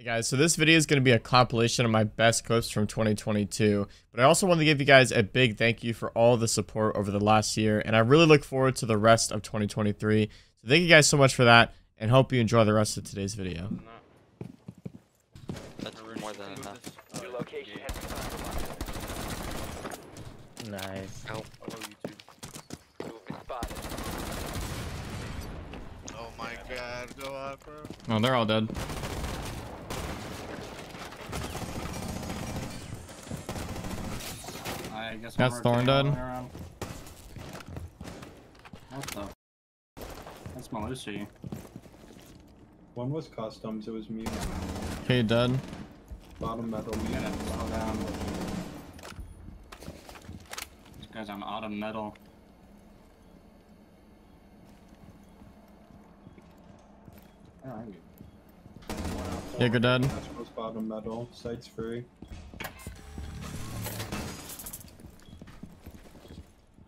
Hey guys, so this video is going to be a compilation of my best clips from 2022, but I also want to give you guys a big thank you for all the support over the last year, and I really look forward to the rest of 2023. So thank you guys so much for that, and hope you enjoy the rest of today's video. That's more than enough. Nice. Ow. Oh my god, go out, bro. Oh, they're all dead. I guess that's Thorn dead. What the? That's Malusi. One was customs, it was me. Okay, dead. Bottom metal, me and it down. These guys, I'm out of metal. Yeah, good dead. That was bottom metal, sight's free.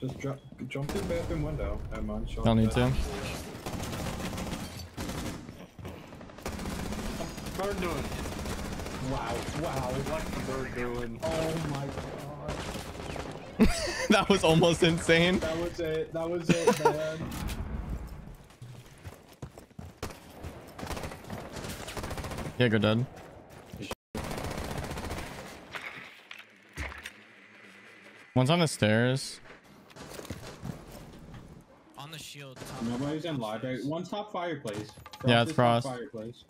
Just jump through the bathroom window. I'm on shot. Don't need to. What's the bird doing? Wow, wow, what's the bird doing? Oh my god. That was almost insane. That was it, man. Yeah, go dead. One's on the stairs. The shield. Nobody's in library. One top fireplace. Frost, yeah, it's Frost. Fireplace.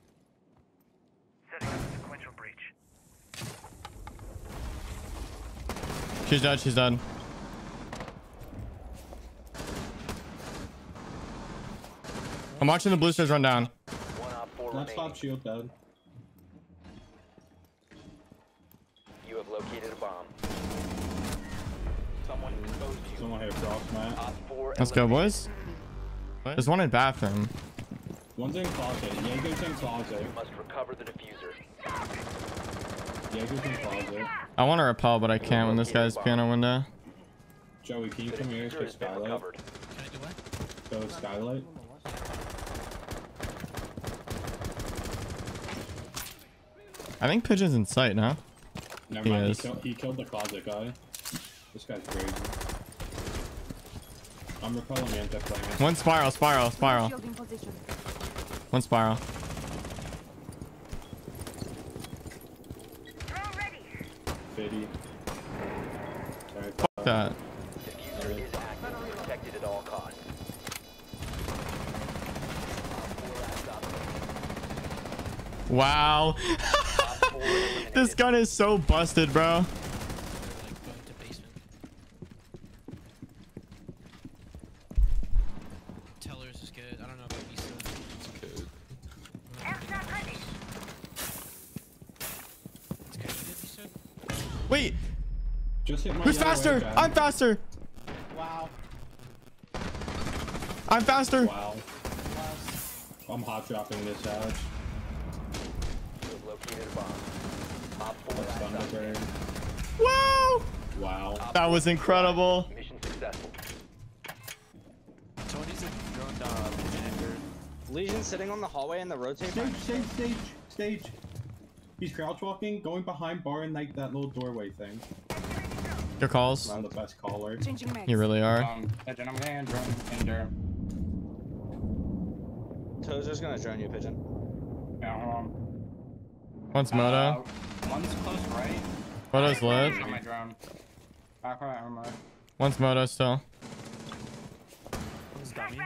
Sequential breach. She's dead. She's done. I'm watching the blue stairs run down. Left top shield dead. You have located a bomb. Someone here, Frost, man. Let's go, boys. What? There's one in bathroom. One's in closet. Jaeger's in closet. You must recover the diffuser. Jaeger's in closet. I want to rappel, but I can't when this guy's piano window. Joey, can you come here to skylight? Can I do what? Go skylight. I think Pigeon's in sight now. Never mind. He killed the closet guy. This guy's crazy. I'm repelling anti-flamming. One spiral, spiral, spiral. One spiral. Ready. Right, fuck that. Diffuser is active, protected at all costs. Wow. This gun is so busted, bro. Wait, who's faster? Way, I'm faster. Wow. I'm faster. Wow. I'm hot dropping this out. Wow. Wow. That was incredible. Mission successful. Tony's Legion sitting on the hallway in the rotator. Stage. He's crouch walking, going behind bar and like that little doorway thing. Your calls. I'm the best caller. You really are. Pigeon, I'm gonna drone Ender. Tozer's gonna drone you, Pigeon. Yeah, hold on. One's Moto. One's close right. Moto's lit. On my drone. One's Moto still. One's dummies.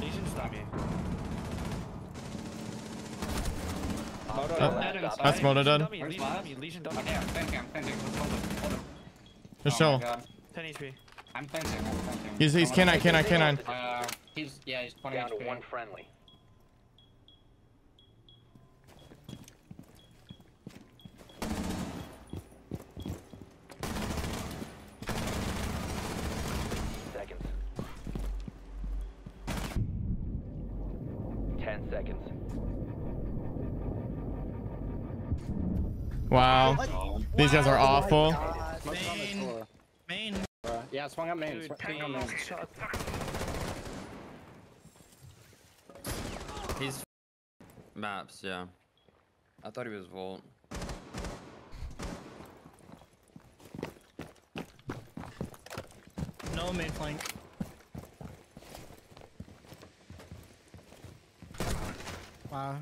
Legion's dummy. That's Moto dead. Just chill. I'm fencing. He's canine, canine. Yeah, he's pointing out one friendly. Seconds. 10 seconds. Wow. Wow, these guys are awful. Main. Yeah, swung up main. He's Maps, yeah. I thought he was Volt. No main flank. Wow.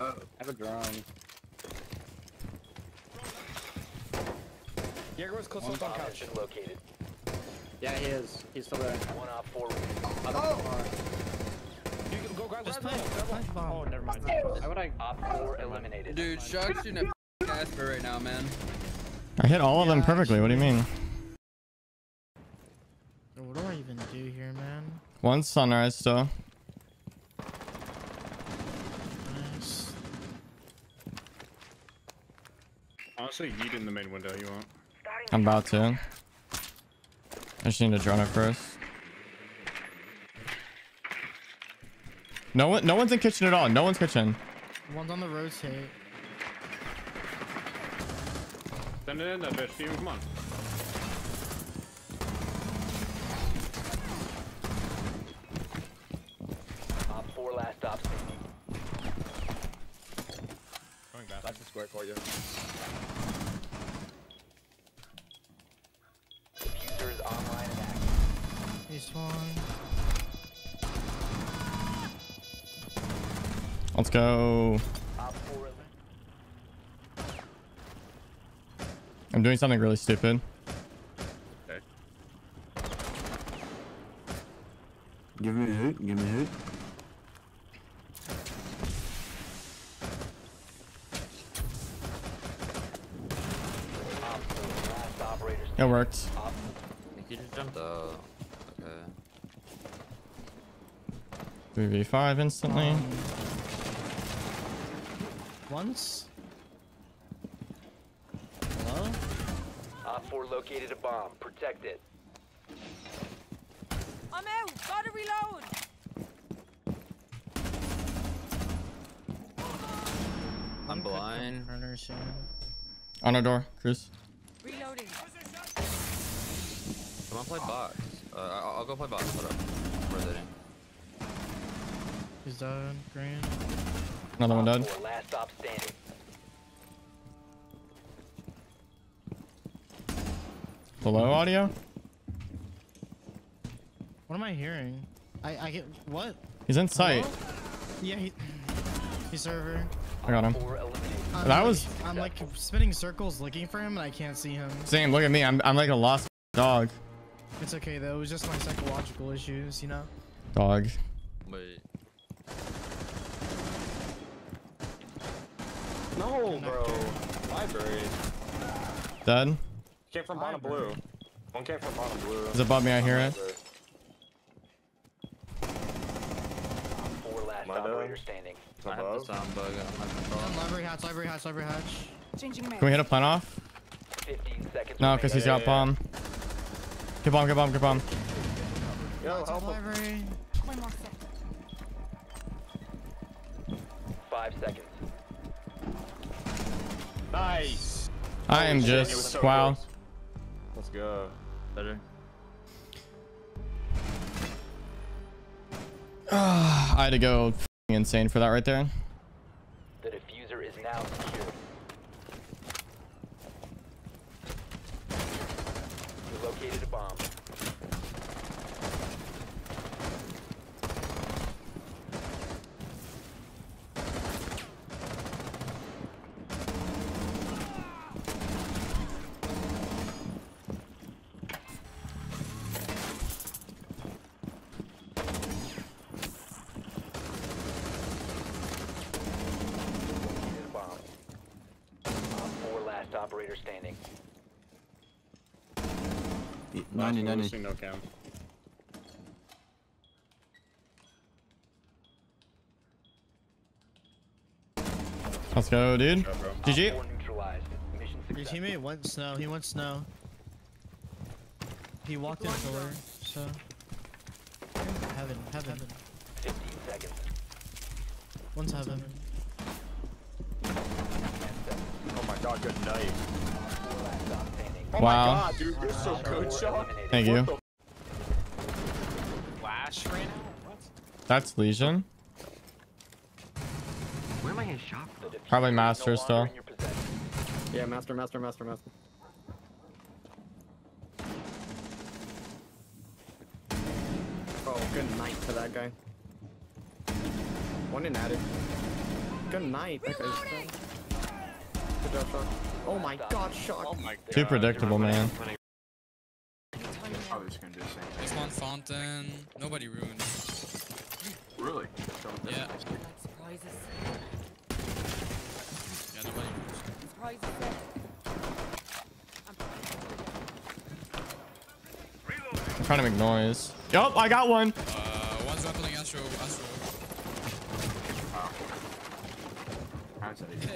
Oh, I have a drone. Jaguar's close to the couch. Located. Yeah, he is. He's still there. One off four. You can go grab this plane. Oh, never mind. How would I? Op 4 eliminated. Dude, Shawk's shooting a ass for right now, man. I hit all of them perfectly. What do you mean? What do I even do here, man? One sunrise, though. Nice. Honestly, yeet in the main window. You want? I'm about to. I just need to drone it first. No one's in kitchen at all. No one's kitchen. One's on the rotate. Send it in that bitch. Steven, come on. Op 4 last op. Going back. That's the square for you. Let's go. I'm doing something really stupid. Okay. Give me a hoot. Give me a hoot. It worked. You just jumped up. 3v5 instantly. Once. Hello? Op 4 located a bomb. Protect it. I'm out. Gotta reload. I'm blind. On our door, Chris. Reloading. Come on, play box. I'll go play box. Hold up. Where's it in? He's dead, green. Another one dead. Last stop standing. Below audio? What am I hearing? I get what? He's in sight. Hello? Yeah, he's server. I got him. I'm like spinning circles looking for him and I can't see him. Same, look at me. I'm like a lost dog. It's okay though. It was just my psychological issues, you know? Dog. Wait. No, bro. Library. Dead. Came from bottom blue. One came from bottom blue. He's above me. I hear it. Four last operator standing. I have the sound bug. Library hatch. Library hatch. Library hatch. Can we hit a plan off? 15 seconds. No, because he's got bomb. Get bomb. Get bomb. Get bomb. Yo, help library. One more second. 5 seconds. Nice. I am just so wow. Close. Let's go. Better. I had to go insane for that right there. The diffuser is now secure. You located a bomb. Operator standing. 90. No cam. Let's go, dude. GG. Your teammate went snow. He went snow. He walked in solar. So heaven. 15 seconds. One's heaven. God, good night. Oh wow. My God, dude, you're so good, Shawk. Thank you. Flash right now? What? That's Legion. Where am I in shop? Probably master no still. Yeah, master. Oh, good night to that guy. One in at it. Good night. That guy's good job, Shawk. Oh my god, Shawk. Oh my god. Too predictable, man. There's one fountain. Nobody ruined. Really? Yeah. Yeah, nobody ruined. I'm trying to make noise. Yup, I got one. One's rappelling Astro.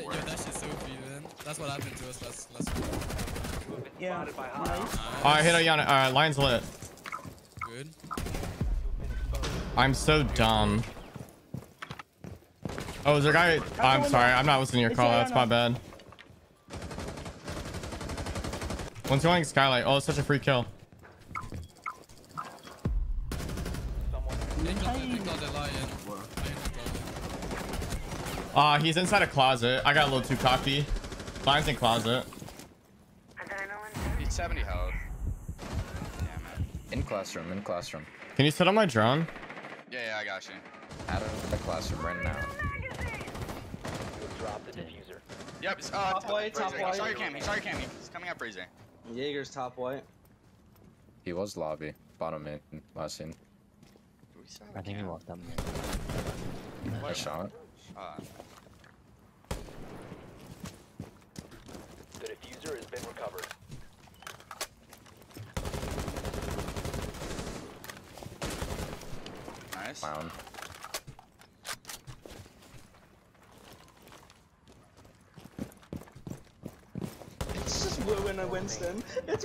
Yeah, that's just so few, man. That's what happened to us last week. Yeah. Alright, hit a Yana. Alright, line's lit. Good. I'm so dumb. Oh, is there a guy? Oh, I'm sorry. I'm not listening to your call. That's my bad. One's going skylight. Oh, it's such a free kill. He's inside a closet. I got a little too cocky. Line's in closet. He's 70 health. Damn it. In classroom. Can you sit on my drone? Yeah, I got you. Out of the classroom right now. Drop the diffuser. Yep, it's top white. Sorry, Cammy. He's coming up freezing. Jaeger's top white. He was lobby. Bottom in last scene. I think he walked up. What shot? The diffuser has been recovered. Nice. Wow. It's just Winston. It's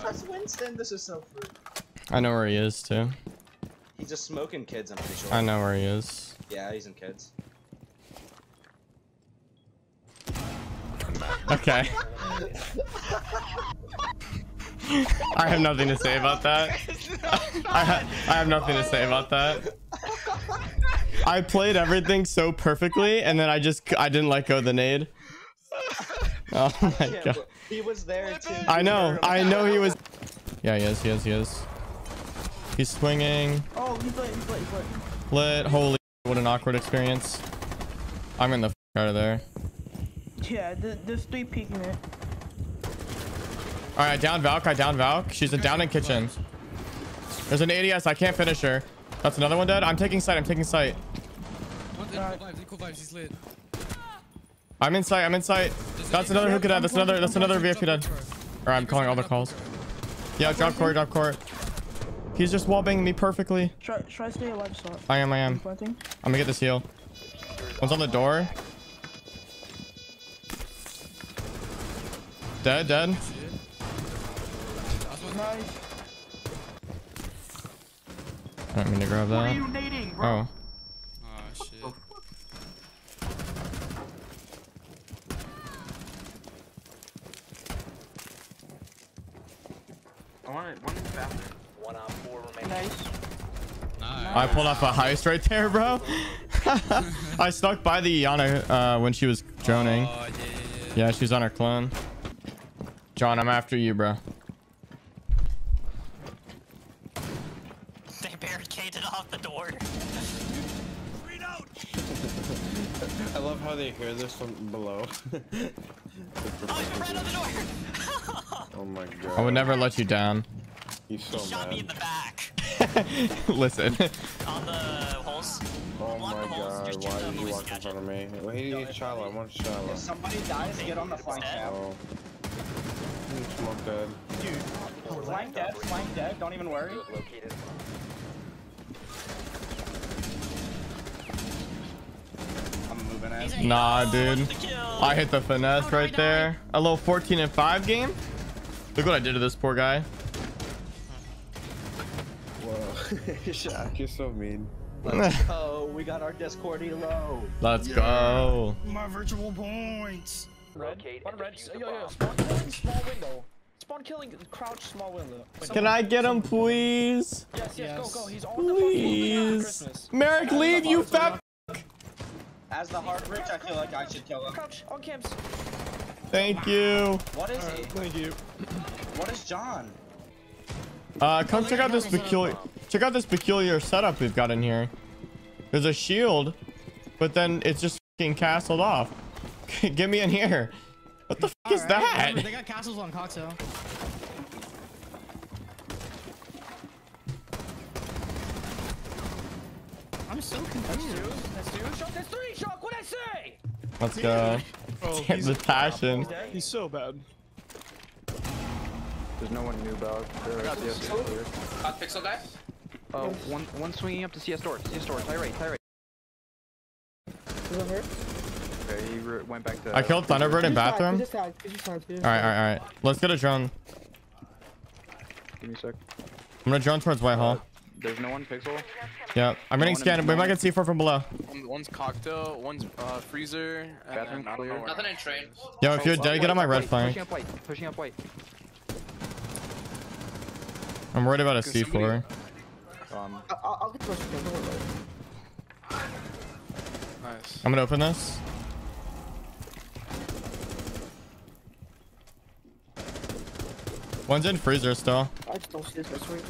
just Winston. This is so free. I know where he is too. He's just smoking kids, I'm pretty sure. I know where he is. Yeah, he's in kids. Okay. I have nothing to say about that. I have nothing to say about that. I played everything so perfectly, and then I didn't let go of the nade. Oh my god. He was there too. I know he was. Yeah, he is. He's swinging. Oh, he's lit. Lit. Holy, what an awkward experience. I'm in the f out of there. Yeah, there's three peeking it. All right, I downed Valk. She's a down in kitchen. There's an ADS. I can't finish her. That's another one dead. I'm taking sight. He's lit. I'm in sight. That's another hookah dead. That's another VFP dead. All right, I'm calling all the calls. Yeah, drop court. He's just wallbanging me perfectly. Should I stay alive, Shawk? I am. I'm gonna get this heal. One's on the door. Dead. Nice. I don't mean to grab that. Oh. Oh shit. One in the bathroom. One on four remaining. Nice. I pulled off a heist right there, bro. I stuck by the Yana when she was droning. Oh, yeah, she's on her clone. John, I'm after you, bro. They barricaded off the door. I love how they hear this from below. Oh, you ran on the door. Oh my god. I would never let you down. You so shot me in the back. Listen. On the holes. Oh my god, why did you walk in front of me? Wait, he needs Shala. I want Shala. If somebody dies, get on the flank now. Smoke dead. Dude, flank dead, don't even worry. I'm moving in. Nah, dude. I hit the finesse right there. A little 14-5 game. Look what I did to this poor guy. Whoa. Shaq, you're so mean. Let's go. We got our Discord elo. Let's go. My virtual points. Red. Yo. Spawn window. Spawn killing. Crouch. Small window. Wait, can I get him, please? Yes. Go. He's on the phone. Please. Merrick, leave, you fat. As the hard rich, I feel like I should kill him. Crouch on camps. Thank you. What is he? Thank you. What is John? Come check out this peculiar. Check out this peculiar setup we've got in here. There's a shield, but then it's just fucking castled off. Get me in here. What the fuck is that? They got castles on Coxo. I'm so confused. That's two. That's three. Shawk, what'd I say? Let's go. Oh, he's the passion. He's so bad. There's no one new about CS. Hot Pixel guy? One swinging up to CS door. CS door. Tie right. Is it hurt? Okay, he went back to... I killed Thunderbird in bathroom. Alright. Let's get a drone. Give me a sec. I'm gonna drone towards Whitehall. There's no one Pixel. Yeah, I'm getting scanned. We might get C4 from below. One's cocktail, one's freezer. Bathroom clear. Nothing in train. Yo, if you're dead, get on my red flank. Pushing up white. I'm worried about a C4. I'll get pushed. Nice. I'm gonna open this. One's in freezer still. I just don't see this best reason.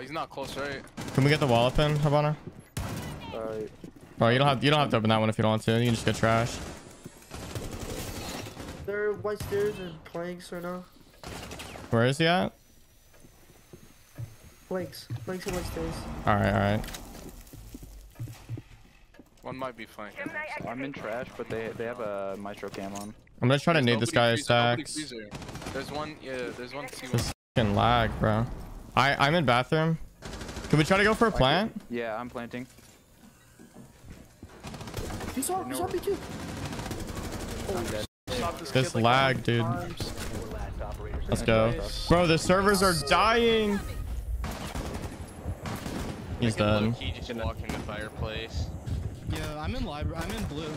He's not close, right? Can we get the wall up in, Havana? Alright. Bro, you don't have to open that one if you don't want to. You can just get trash. There are white stairs and planks right now. Where is he at? Planks and white stairs. Alright. One might be flank. I'm in trash, but they have a Maestro cam on. I'm gonna try to nade this guy's stacks. There's one C1. Fucking lag, bro. I'm in bathroom. Can we try to go for a plant? Yeah, I'm planting. You saw me too. This lag, dude. Let's go. Bro, the servers are dying. He's done. He just walked in the fireplace. Yeah, I'm in library. I'm in blue.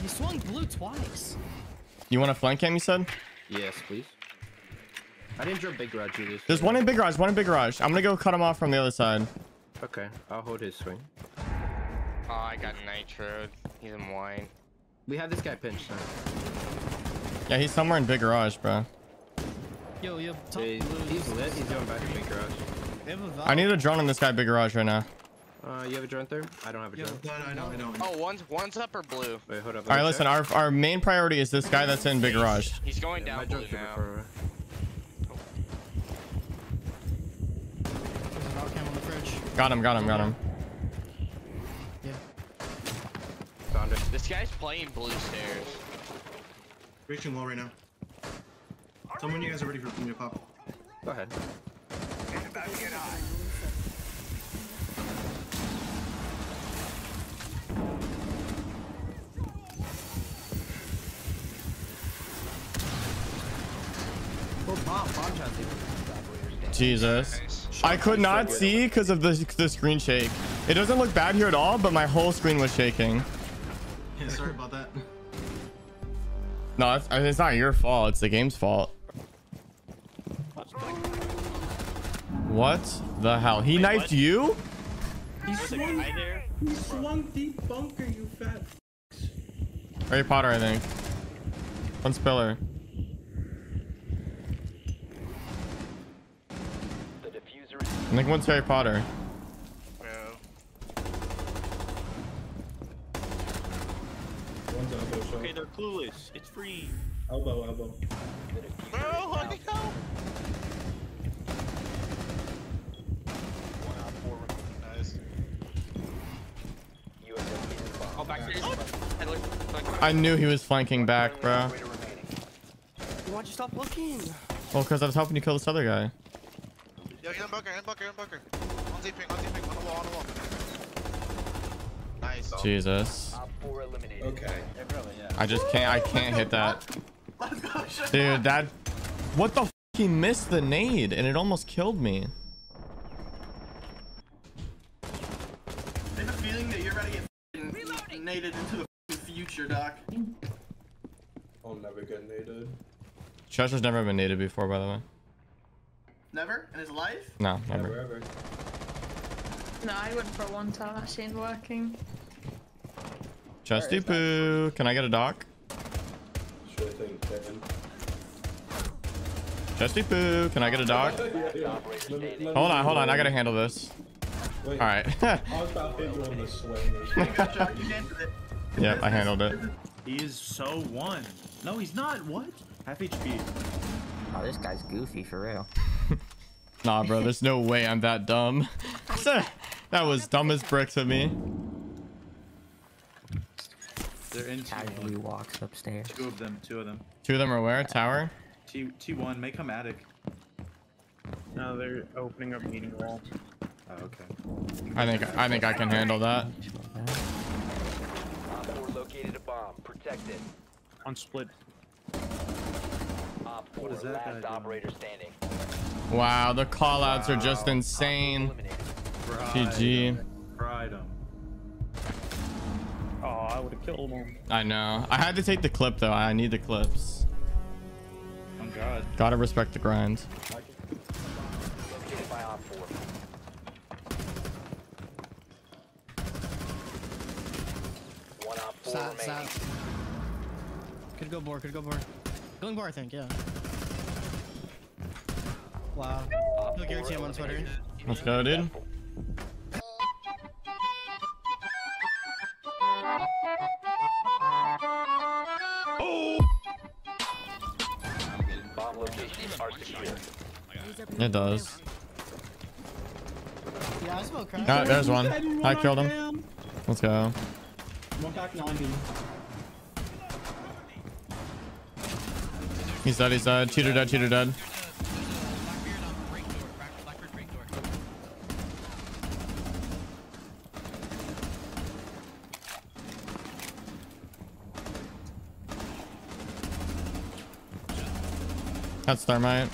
He swung blue twice. You want to flank him, you said? Yes, please. I didn't draw big garage either. There's one in big garage. I'm gonna go cut him off from the other side. Okay, I'll hold his swing. Oh, I got nitro. He's in wine. We have this guy pinched now. Yeah, he's somewhere in big garage, bro. Yo, he's lit. He's going back to big garage. I need a drone on this guy big garage right now. You have a drone there? I don't have a drone. No. Oh, one's upper blue. Wait, hold up. All right, listen. Our main priority is this guy that's in big garage. He's going down blue now. Got him. Yeah. Found it. This guy's playing blue stairs. Reaching low right now. Tell me when you guys are ready for me to pop. Go ahead. Jesus. I could not see because of the screen shake. It doesn't look bad here at all, but my whole screen was shaking. Yeah, sorry about that. No, it's not your fault. It's the game's fault. What the hell? He knifed you? He swung deep bunker, you fat. Harry Potter, I think. One spiller. I think one's Harry Potter. No. One's elbow shot. Okay, they're clueless. It's free. Elbow. Bro, how did it go? 1 out 4 recognized. Oh, back here. Oh. I knew he was flanking back, bro. Why'd you stop looking? Well, because I was helping you kill this other guy. Yo, he's in bunker. On Z ping, on the wall. Nice. Jesus. Okay. I just can't hit that. Dude, that... What the f***? He missed the nade and it almost killed me. I have a feeling that you're about to get f***ing naded into the f***ing future, Doc. I'll never get naded. Chester's never been naded before, by the way. Never? In his life? No, never. No, I went for one time. She ain't working. Chesty poo. Can I get a doc? Sure thing, Kevin. Chesty poo. Can I get a doc? Hold on. I gotta handle this. Wait, all right. I was about to hit you on the swing. Yep, I handled it. He is so one. No, he's not. What? Half HP. Oh, this guy's goofy for real. Nah, bro. There's no way I'm that dumb. That was dumb as bricks of me. They're in casually walks upstairs. Two of them. Two of them are where? Tower? T1. Make them attic. No, they're opening up meeting wall. Oh, okay. I think I can handle that. Op 4 located a bomb. Protect it. On split. Op 4 last operator standing. Wow, the callouts are just insane. GG. Fried him. Oh, I would have killed him. I know. I had to take the clip though. I need the clips. Oh God. Gotta respect the grind. Side. Could go more. Going more, I think, yeah. Wow. No guarantee on Twitter. Let's go, dude. Oh! Bomb locations are secure. It does. Yeah, I smoke crack. Oh, there's one. I killed him. Let's go. He's dead. Cheater dead. That's thermite.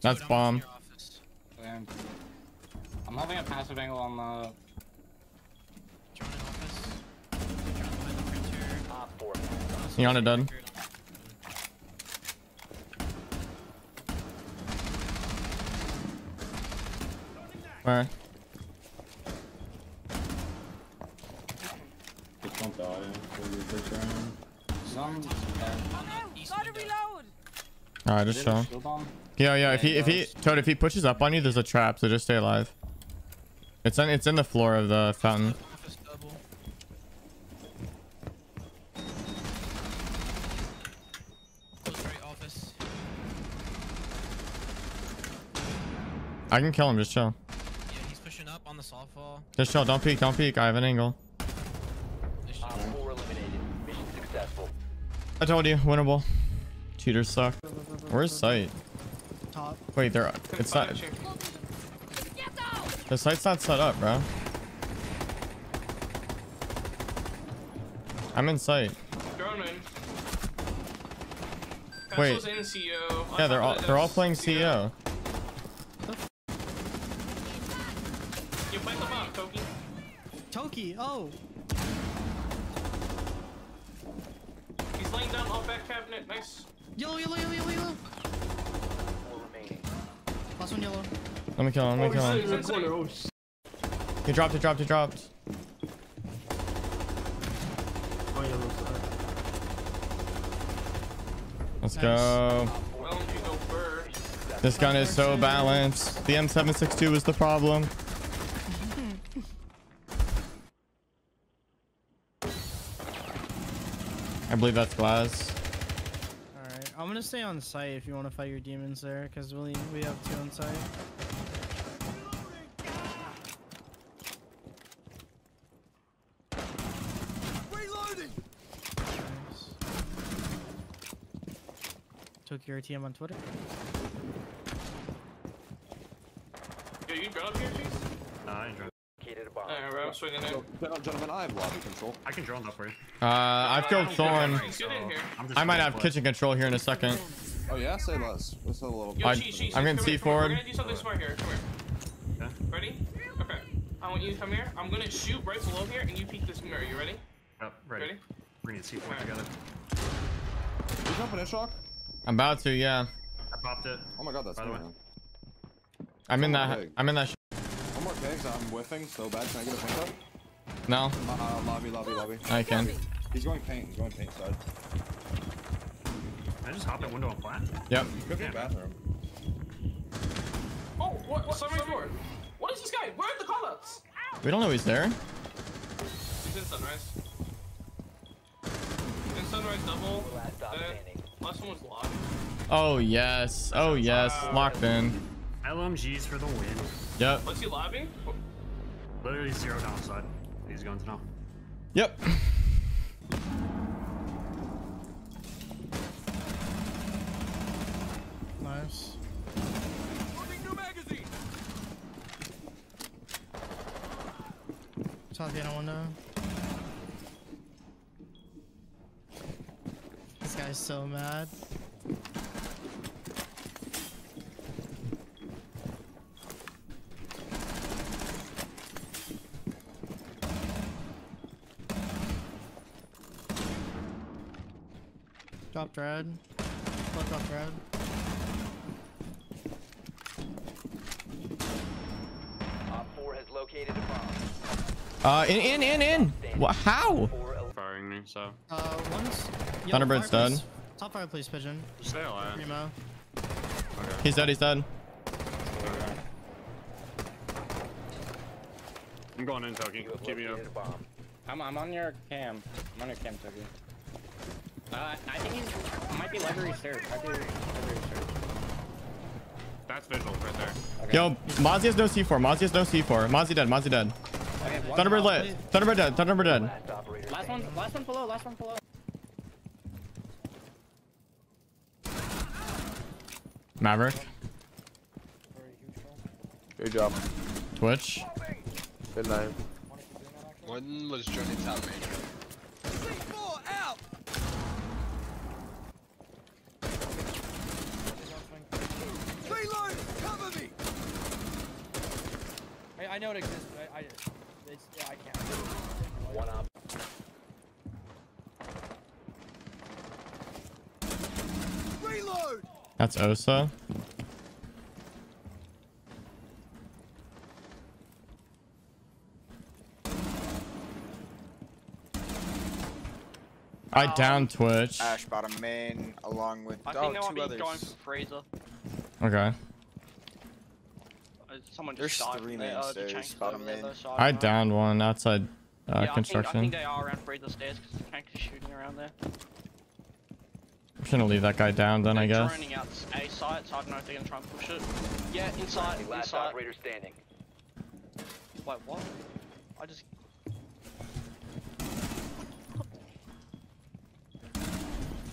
That's bomb. I'm having a passive angle on the... Yana done. Where? Alright, just show him. Yeah. If he pushes up on you, there's a trap, so just stay alive. It's in the floor of the fountain. I can kill him, just chill. Yeah, he's pushing up on the soft wall. Just chill, don't peek. I have an angle. Mission successful. I told you, winnable. Cheaters suck. Where's sight? Top. Wait, it's not. The site's not set up, bro. I'm in sight. Wait. Yeah, they're all playing CEO. Toki, oh. He's laying down on back cabinet. Nice. Yellow. Last one yellow. Let me kill him. He dropped. Let's go. This gun is so balanced. The M762 is the problem. I believe that's glass. All right, I'm gonna stay on site if you want to fight your demons there, because we have two on site. Took your ATM on Twitter. Yeah, you dropped here, please? No, I didn't drop. Alright, I'm swinging in. Gentlemen, I have lobby control. I can drone up for you. I've killed Thorn. So I might have kitchen control here in a second. Oh yeah? Say less. Let's have a little... I'm gonna C forward. We're gonna do something smart here. Come here. Yeah. Ready? Okay. I want you to come here. I'm gonna shoot right below here, and you peek this mirror. You ready? Yep, ready. We're gonna C4 together. You jumping in, Shawk? I'm about to, yeah. I popped it. Oh my god, that's fine. I'm in that. more pigs. I'm whiffing so bad. Can I get a pink up? No. Lobby. I can. He's going paint. He's going paint side. Can I just hop that window and flat? Yep. You could be in the bathroom. Oh, what? Summer. What is this guy? Where are the call-ups? We don't know he's there. He's in sunrise. He's in sunrise double. Last one was locked. Oh yes. Oh yes. Locked in. LMGs for the win. Yep. What's he lobbying? Literally zero downside. He's going to know. Yep. Nice. New magazine. Talking on now. This guy's so mad. Dropped red. Blood dropped red. In. How? Firing me, so. One's. Thunderbird's dead. Top fire, please, Pigeon. Stay alive. Primo. Okay. He's dead. Okay. I'm going in, Turkey. Keep you up. I'm on your cam. I'm on your cam, Turkey. I think he might be library stairs. That's Vigil right there. Okay. Yo, Mozzie has no C4. Mozzie dead. Okay, Thunderbird lit. Thunderbird dead. Last one below. Maverick. Good job. Twitch. Good night. One was joining top major. C4 out. Reload! Cover me! I know it exists, but I can't. One up. Reload! That's Osa. I down Twitch. Ash bottom main along with two others. Going for Fraser. Okay. Someone just died. Three main stairs, bottom main. I downed one outside construction. I think they are around Fraser's stairs because the tank is shooting around there. I'm just gonna leave that guy down then, I guess. Droning out A site, so I don't know if they're gonna try and push it. Yeah, inside. Last operator standing. Wait, what? I just.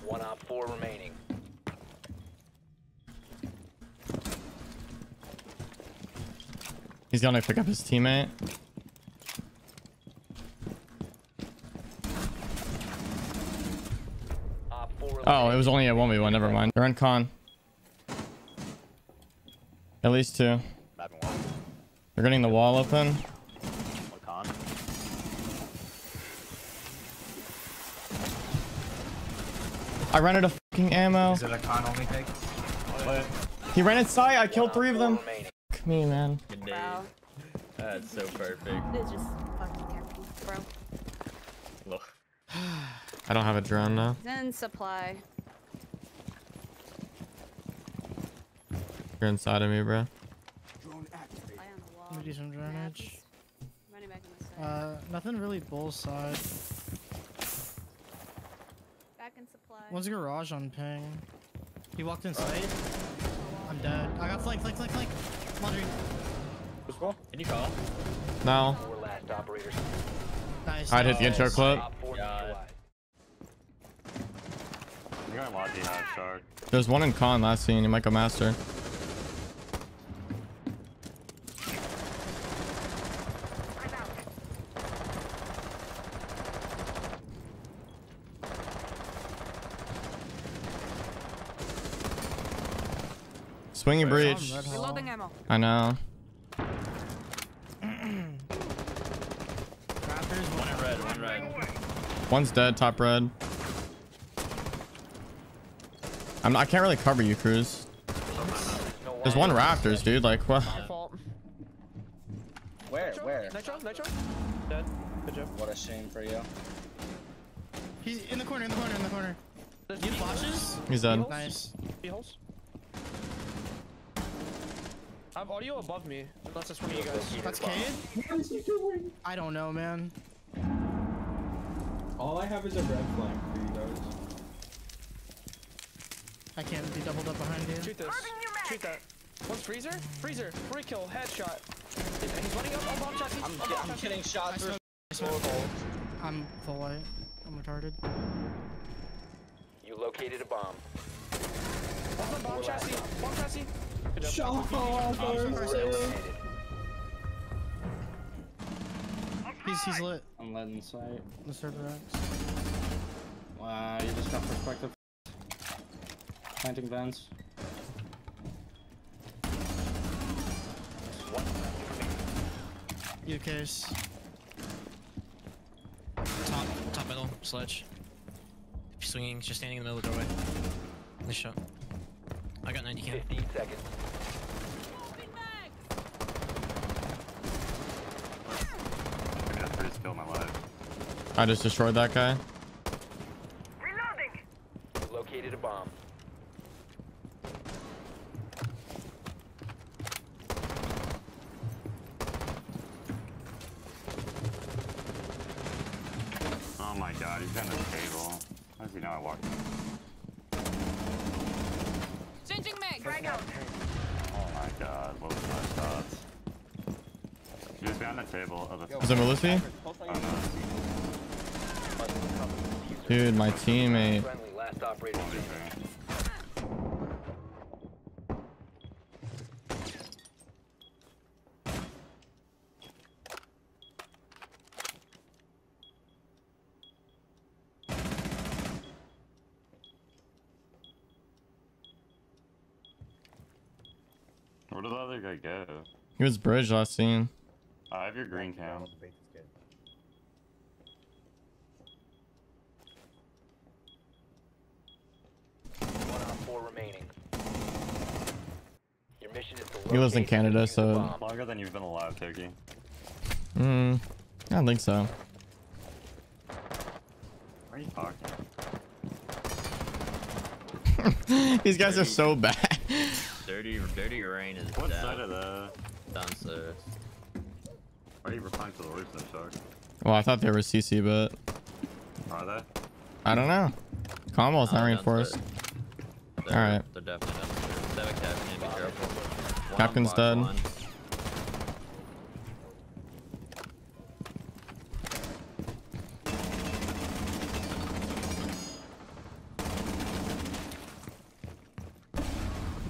One up, four remaining. He's gonna pick up his teammate. Oh, it was only a 1v1, never mind. They're in con. At least two. They're getting the wall open. I ran out of fucking ammo. Is it a con only pick? He ran inside, I killed three of them. Me, man. Wow. That's so perfect. It's just fucking terrible, bro. Look. I don't have a drone now. Then supply. You're inside of me, bro. Drone activate. Let me do some drone edge. Running back on the side. Nothing really bull side. Back in supply. One's a garage on ping. He walked inside. I'm dead. I got flank. Laundry. Can you call? No. Nice. I'd hit the intro clip. There's one in con last scene. You might go master. Swinging breach. I know. One's dead, top red. I can't really cover you, Cruz. There's one rafters, dude. Like, what? Where? Nitro, Nitro. Dead. Good job. What a shame for you. He's in the corner, in the corner, in the corner. There's new flashes. He's done. Nice. Holes. I have audio above me. Unless it's one of you guys. That's Cade? What is he doing? I don't know, man. All I have is a red flag for you guys. I can't be doubled up behind you. Shoot this. Shoot that. One's freezer? Freezer. Free kill. Headshot. He's running up. Bomb shots. I'm getting shot through. I'm full light. I'm retarded. You located a bomb. Bomb chassis. Bomb chassis. He's lit. I'm led in sight. The server X. Wow, you just got perspective. Planting vents. What? You case. Top middle, Sledge. Swinging, just standing in the middle of the doorway. Nice shot. I got 90 cam. 15 seconds. I just destroyed that guy. Reloading. Located a bomb. Oh my god, he's got a table. How does he know I walked in? Changing meg, drag out. Oh my god, what was my thoughts? He was behind the table of the. Is it Malusi? Oh no. Dude, my teammate. Where did the other guy go? He was bridge last scene. I have your green cam. He lives in Canada, so longer than you've been alive, Turkey. Hmm, I don't think so. What are you talking? These guys are so bad. Dirty rain is. What side of the downstairs? Why are you replying to the words then, Shawk? Well, I thought they were CC, but are they? I don't know. Combo's not reinforced. All right. They're definitely done. Be careful. Captain's dead. One.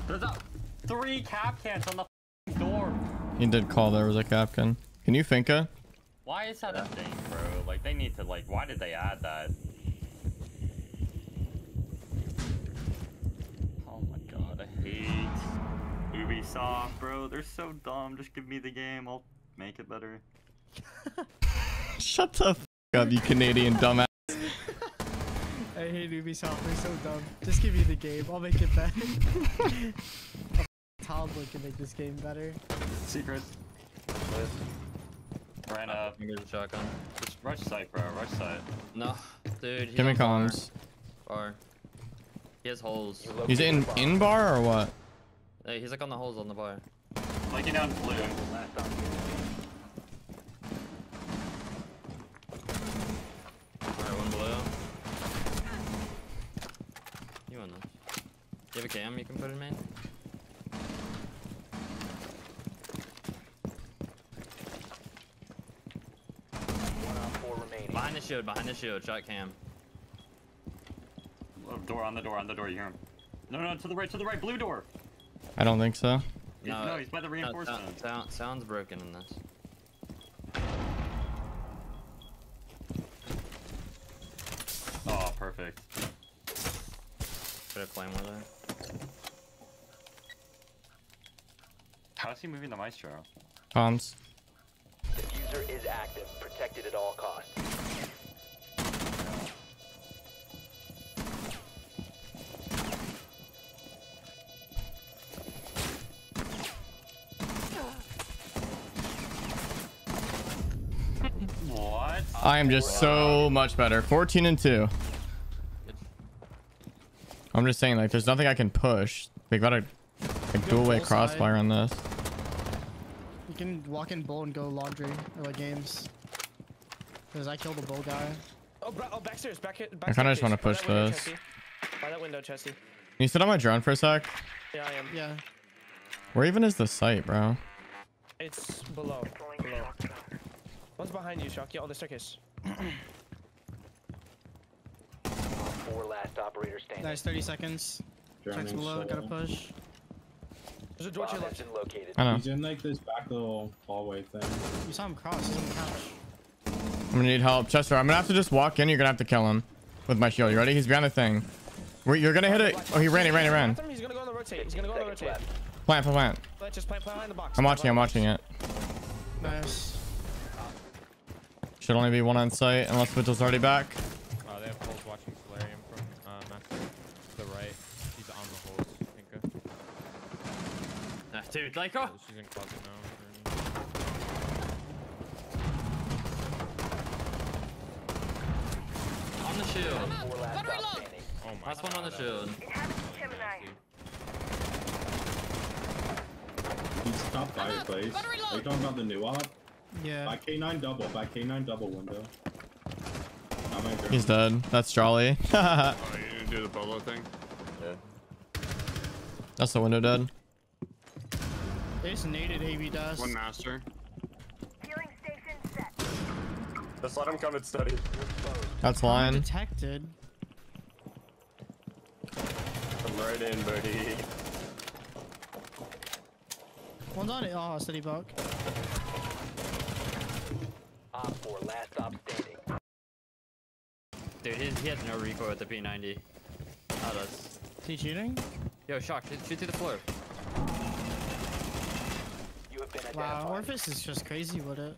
There's a 3 cap cans on the door. He did call there was a cap can. Can you Finca? Why is that a thing, bro? Like they need to like. Why did they add that? Oh my god, I hate. Ubisoft, bro, they're so dumb. Just give me the game, I'll make it better. Shut the f up, you Canadian dumbass. I hate Ubisoft, they're so dumb. Just give me the game, I'll make it better. A toddler can make this game better. Secret. Ran up. Here's a shotgun. Just rush site, bro. Rush site. No, dude. Give me comms. Bar. He has holes. He's in bar or what? Hey, he's like on the holes on the bar. Like you down blue. Alright, one blue. You want that? You have a cam you can put in, man? One on 4 remaining. Behind the shield, shot cam. Door on the door, you hear him. No, no, to the right, blue door. I don't think so. No, he's by the reinforcement. Sounds broken in this. Oh, perfect. Could have claimed one there. How's he moving the maestro? Comms. The user is active, protected at all costs. I am just so much better. 14 and 2. I'm just saying, like, there's nothing I can push. They gotta like dual way crossfire on this. You can walk in bowl and go laundry or like games. Cause I killed the bowl guy. Oh, backstairs, back I kind of just want to push this. By that window, Chesty. Can you sit on my drone for a sec? Yeah, I am. Yeah. Where even is the site, bro? It's below. One's behind you, Shawk. Yeah, on the staircase. Four last operator standing. Nice, 30 seconds. Checks below, gotta push. There's a door to your left. I know. He's in like this back little hallway thing. You saw him cross. He's on the couch. I'm gonna need help. Chester, I'm gonna have to just walk in. You're gonna have to kill him with my shield. You ready? He's behind the thing. You're gonna hit it. Oh, he ran, he ran. He's gonna go on the rotate. He's gonna go on the rotate. Plant. Just plant behind the box. I'm watching it. Nice. Should only be one on site unless Vigil's already back. They have holes watching solarium from the right. He's on the holes, I think. Nah, dude, like, oh! She's in closet now. On the shield. Oh my Last one on the shield. He's not by your place. Are you talking about the new op? Yeah. By K9 double. By K9 double window. He's dead. That's Jolly. Oh, you didn't do the bolo thing? Yeah. That's the window dead. They just needed AV dust. One master. Healing station set. Just let him come and study. That's lying. Detected. Come right in, buddy. One's on it. Oh, steady Buck. Four last stop standing. Dude, he has no recoil with the P90. How does? Is he shooting? Yo, Shock, shoot through the floor. You have been wow, Orphis is just crazy with it.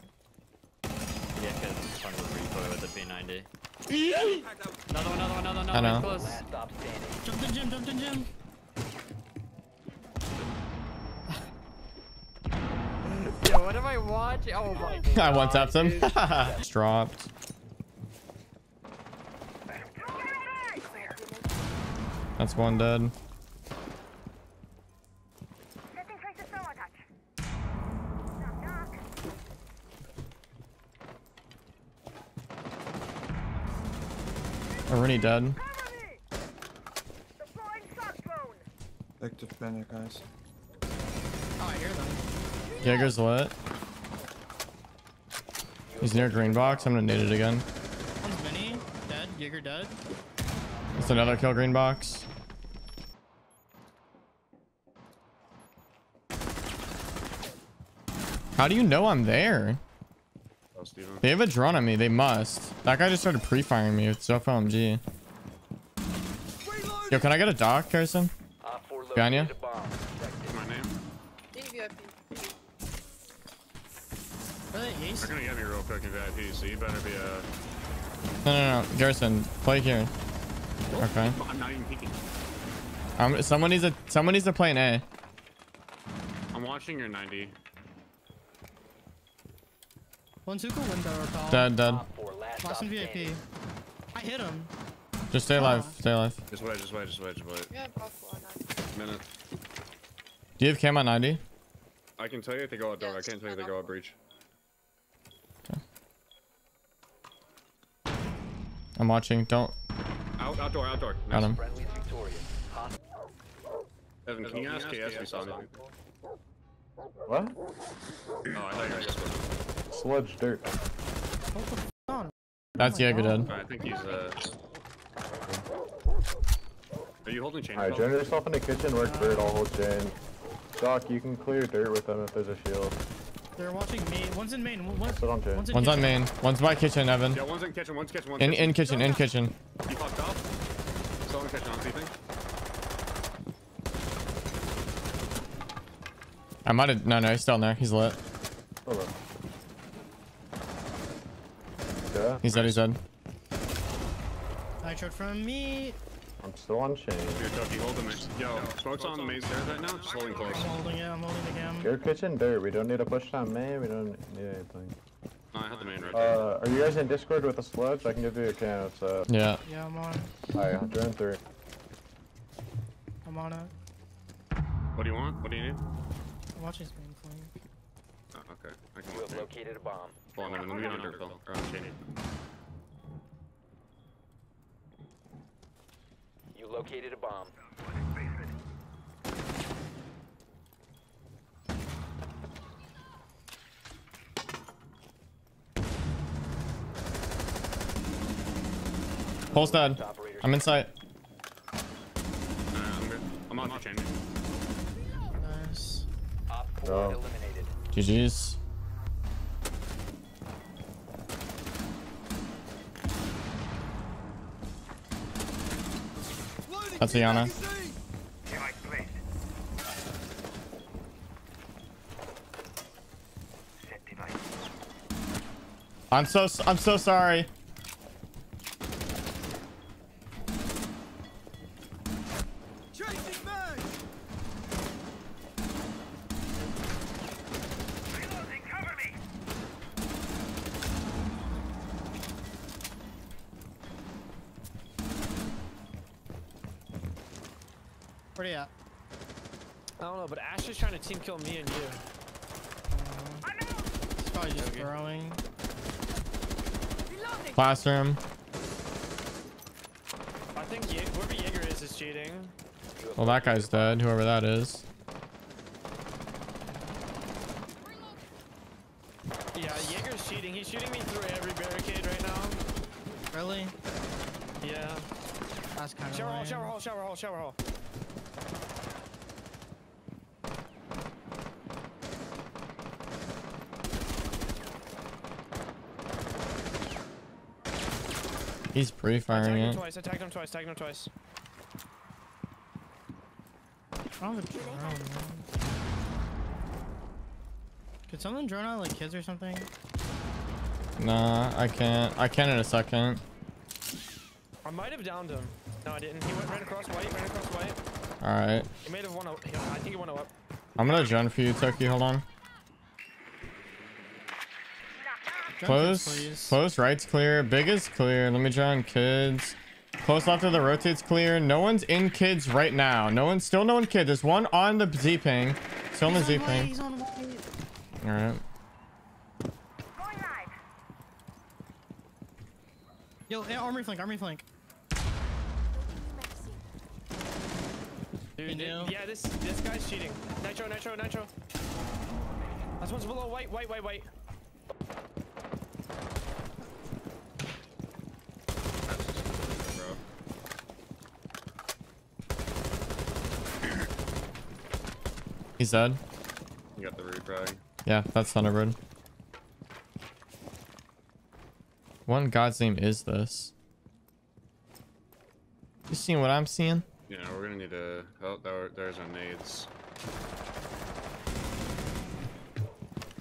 Yeah, because it's fun with recoil with the P90. Another one. I know. Close. Jumped in gym. Yo, what am I watching? Oh my god. I once tapped him. Dropped. That's one dead. Oh, Rooney dead. Like to defend it, guys. Oh, I hear them. Jaeger's lit. He's near green box. I'm gonna nade it again. One's mini. Dead. Jaeger dead. That's another kill, green box. How do you know I'm there? They have a drone on me. They must. That guy just started pre-firing me with stuff LMG. Yo, can I get a doc, Carson? Behind you? They're gonna get me real quick in VIP, so you better be a... No. Garrison, play here. Okay. I'm not even peeking. Someone needs to play an A. I'm watching your 90. One super window or call. Dead. Last in VIP. I hit him. Just stay alive. Just wait. Yeah, minute. Do you have cam on 90? I can tell you if they go out door. Yeah, I can't tell you if they go out breach. I'm watching. Don't. Outdoor. Got him. Evan, can you ask KS we saw me? What? Oh, I thought you were just Sledge dirt. That's Jaeger dead. I think he's Are you holding chain? Alright, join yourself in the kitchen, work dirt, I'll hold chain. Doc, you can clear dirt with them if there's a shield. They're watching main. One's in main. One's on main. One's my kitchen, Evan. Yeah, one's in kitchen. One's in kitchen. You fucked up. Someone catch on anything? I might have. No, he's still in there. He's lit. Hold on. Yeah. He's dead. Nitro from me. I'm still on chain. Yo, Smoke's on the main stairs right now. Just holding close. I'm holding it. I'm holding the cam. Your kitchen dirt. We don't need to push on main. We don't need anything. No, I had the main road. Are you guys in Discord with a Sledge? I can give you a can. It's, yeah. Yeah, I'm on. Alright, I'm doing 3. I'm on it. What do you want? What do you need? I'm watching this main flame. Oh, okay. I can watch it. You have located a bomb. Well, I'm gonna go dirt ball. Or on shady. You located a bomb. Pulse dead. I'm inside. I'm good. I'm on the chain. Nice. Op 4 eliminated. GG's. That's Yana. I'm so sorry. Where are you at? I don't know, but Ash is trying to team kill me and you. I know. He's probably just throwing. Classroom. I think whoever Jaeger is cheating. Well, that guy's dead, whoever that is. Yeah, Jaeger's cheating. He's shooting me through every barricade right now. Really? Yeah. That's kind of lame. Shower hole. He's pre-firing it. I tagged him twice. Wrong with drone, man. Could someone drone out like kids or something? Nah, I can't. I can in a second. I might have downed him. No, I didn't. He went right across white, Alright. He made have 1-0. I think he 1-0 up. I'm gonna drone for you, Turkey. Hold on. Close right's clear. Big is clear. Let me draw on kids. Close left of the rotate's clear. No one's in kids right now. No one in kids. There's one on the Z ping. Still on the Z ping. Alright. Yo, armory flank. Dude, yeah, this guy's cheating. Nitro. That's one's below white. He's dead. You got the root bag. Yeah, that's Thunderbird. What in God's name is this? You seeing what I'm seeing? Yeah, we're gonna need to. Oh, there's our nades.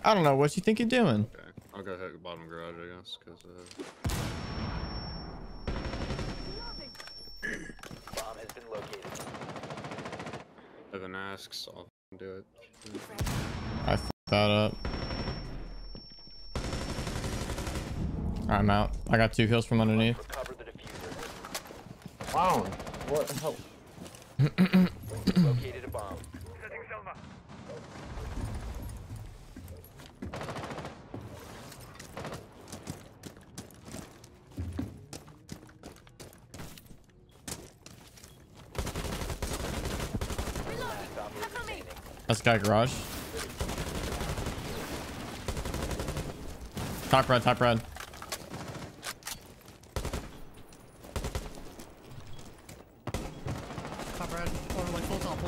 I don't know what you think you're doing. Okay. I'll go hit the bottom garage, I guess, because. Bomb has been located. Evan asks. I'll do it. I fucked that up. I'm out. I got 2 kills from underneath. Wow. What the hell? Located a bomb. That's guy garage. Top red. Or like full top.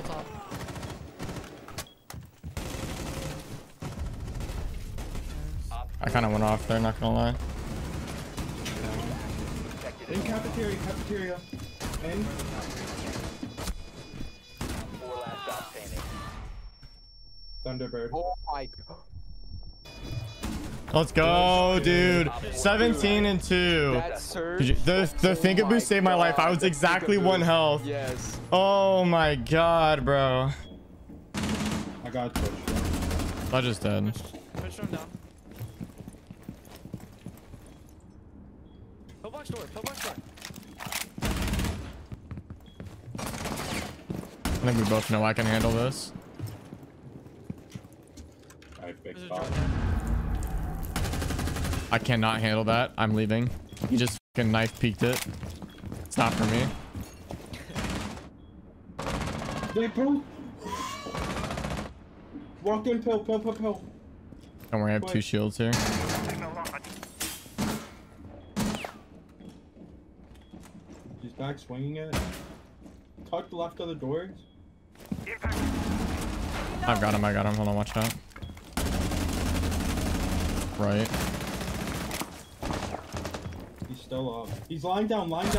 I kind of went off there, not gonna lie. In cafeteria. In. Thunderbird. Oh my god. Let's go, dude. 17-2. The finger boost saved my life. I was exactly 1 health. Yes. Oh my god, bro. I got Twitch. I just dead. box door, pill box door. I think we both know I can handle this. I cannot handle that. I'm leaving. He just fucking knife peeked it. It's not for me. They broke. Walk in, pill. Don't worry, I have two shields here. He's back swinging it. Tucked left of the doors. I got him. Hold on, watch out. Right. He's still up. He's lying down. Nice.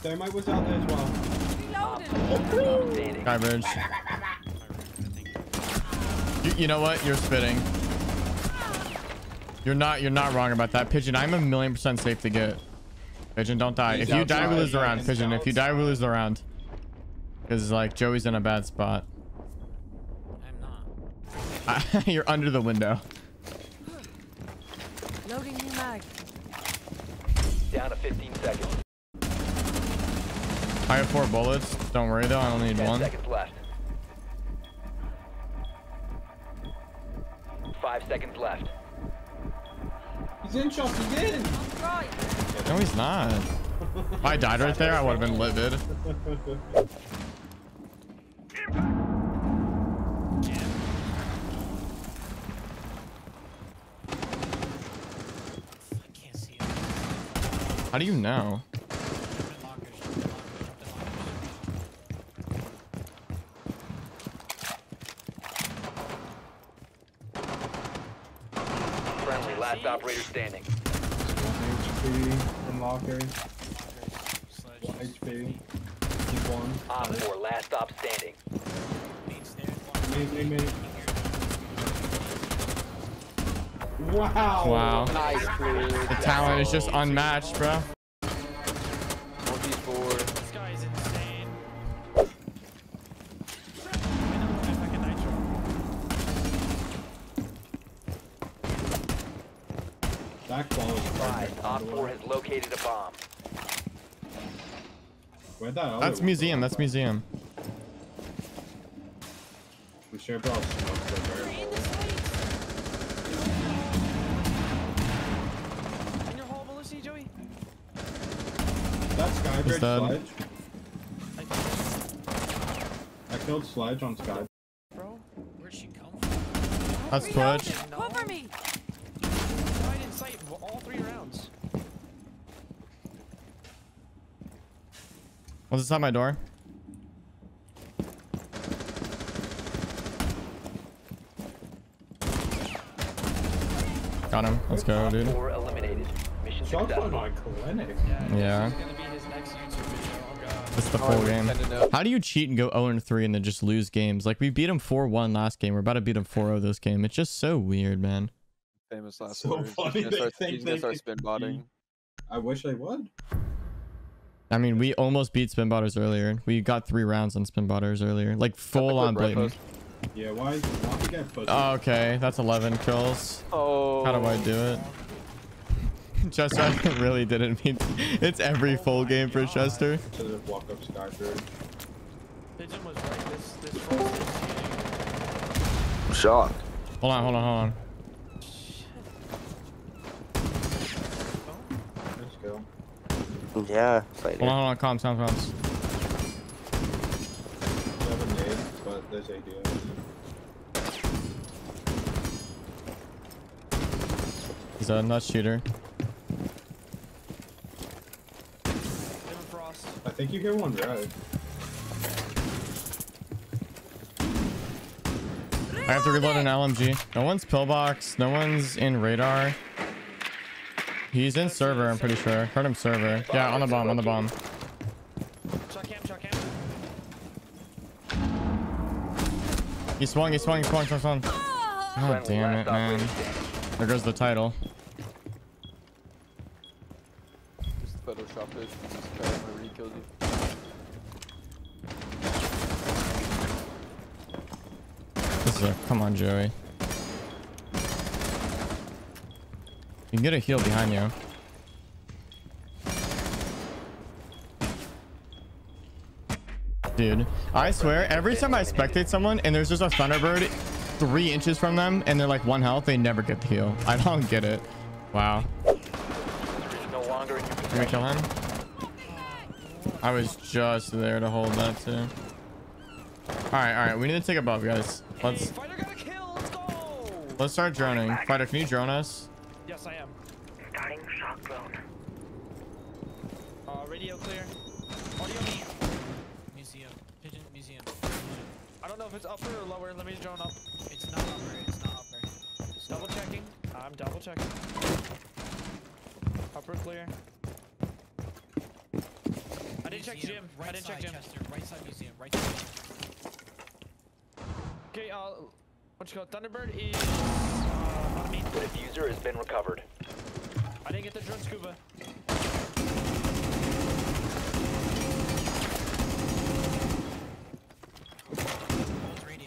Thermite was out there as well. Reloaded. Guy bridge. You know what? You're spitting. You're not wrong about that. Pigeon, I'm 1,000,000% safe to get. Pigeon, don't die. If you die, we lose the round. Pigeon, if you die, we lose the round. Because, like, Joey's in a bad spot. You're under the window. Loading new mag. Down to 15 seconds. I have 4 bullets. Don't worry though, I only need 1. 10 seconds left. 5 seconds left. He's in shock again. No, he's not. If I died right there, I would have been livid. How do you know? Friendly, last operator standing. 1 HP in locker. 1 HP. One. On 4, last stop standing. Wow. Nice, the talent is just unmatched, bro. This guy is insane. Op 4 has located a bomb. That's museum. That's museum. We sure brought smoke. He's dead. I killed Sledge on Sky. Bro, where'd she come from? That's Twitch. Cover me. Died in sight all 3 rounds. What's inside my door? Got him. Let's go, dude. Shock's on my clinic. Yeah. It's the full game. How do you cheat and go 0-3 and then just lose games? Like, we beat him 4-1 last game. We're about to beat him 4-0 this game. It's just so weird, man. Famous last so funny. He's gonna start spin botting. I wish I would. I mean, we almost beat spin botters earlier. We got 3 rounds on spin botters earlier. Like, full on blatant. Yeah, why? Oh, okay, that's 11 kills. Oh. How do I do it? Chester, I really didn't mean to. It's every full game for Chester. Walk up Skyford. Pigeon was right. This I'm shocked. Hold on. Let's go. Yeah. Hold on. Calm. I have a nade, but there's ADS. He's a nut shooter. I think you hear one right. I have to reload an LMG. No one's pillbox. No one's in radar. He's in server, I'm pretty sure. Heard him server. Yeah, on the bomb. Shot cam. He swung. Oh, damn it, man. There goes the title. Just Photoshop it. Come on, Joey. You can get a heal behind you. Dude, I swear, every time I spectate someone and there's just a Thunderbird 3 inches from them and they're like 1 health, they never get the heal. I don't get it. Wow. Can we kill him? I was just there to hold that too. All right. We need to take a buff, guys. Let's start droning. Fighter, can you drone us? Yes, I am. Starting shock drone. Radio clear. Audio meet. Museum. Pigeon museum. I don't know if it's upper or lower. Let me drone up. It's not upper. It's double checking. I'm double checking. Upper clear. Museum, check gym. Right I didn't side, check gym. Chester, right side museum. Right side. Okay, what you call Thunderbird is on me. The diffuser has been recovered. I didn't get the drone scuba.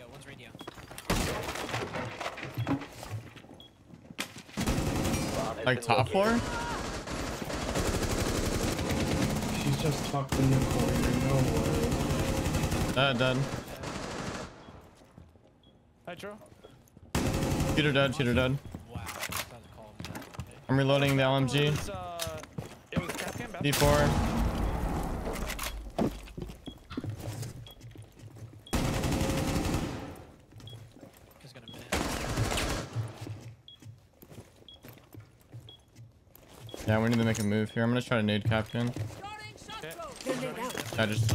One's radio. Like top floor? Just tucked in the corner, no way. Dead. Hydro. Shooter dead. Wow. I'm reloading the LMG. It was D4. Yeah, we need to make a move here. I'm gonna try to nade Captain. I just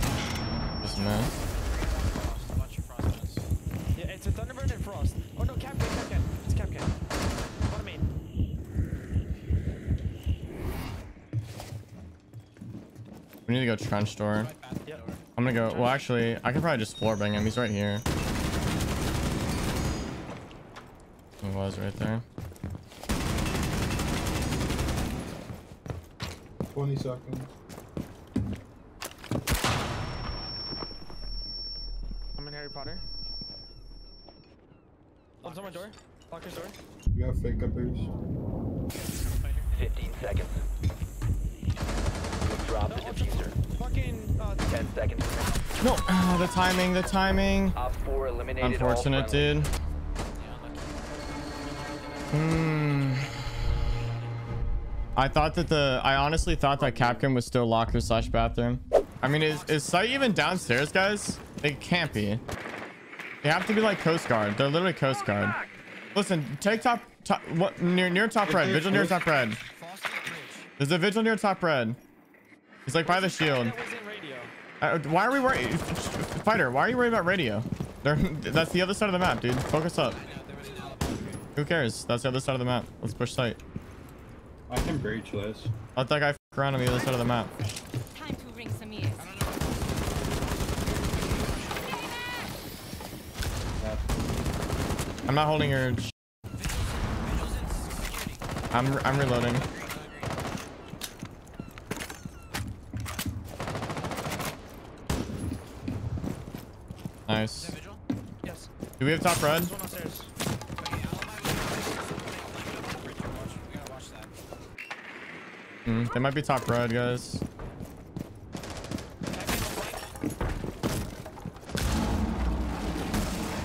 know. Yeah, it's a Thunderbird and Frost. Oh no, Capcan. It's Capcan. What do I mean? We need to go trench door. Yep. I'm gonna go. Well, actually, I can probably just floor bang him. He's right here. He was right there. 20 seconds. Potter. Lockers. On my door. Locker's door. You got fake up boost. 15 seconds. Drop the diffuser. Fucking 10 seconds. No, oh, the timing. Unfortunate, dude. I honestly thought that Capcom was still locker/bathroom. I mean, is site even downstairs, guys? It can't be. They have to be like Coast Guard. They're literally Coast Guard. Listen, take top what near top red. Vigil near top red. There's a Vigil near top red. He's like by the shield. Why are we worried? Fighter, why are you worried about radio? That's the other side of the map, dude. Focus up. Who cares? That's the other side of the map. Let's push site. I can breach this. Let that guy f around on the other side of the map. I'm not holding your. I'm reloading. Nice. Do we have top red? They might be top red, guys.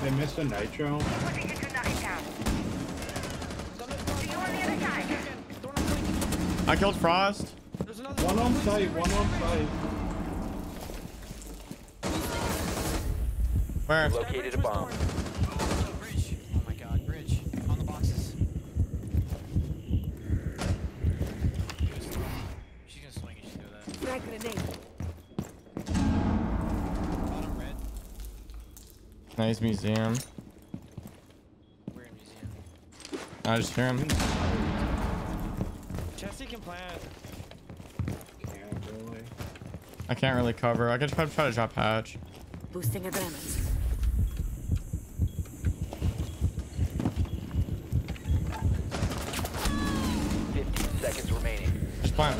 They missed a nitro. I killed Frost. One on site, Where? Located a bomb. Bridge. Oh my god, bridge. On the boxes. She's gonna swing it, she's gonna do that. Bottom red. Nice museum. We're in museum. I just hear him. I can't really cover. I could try to drop hatch. Boosting advantage. Just plant.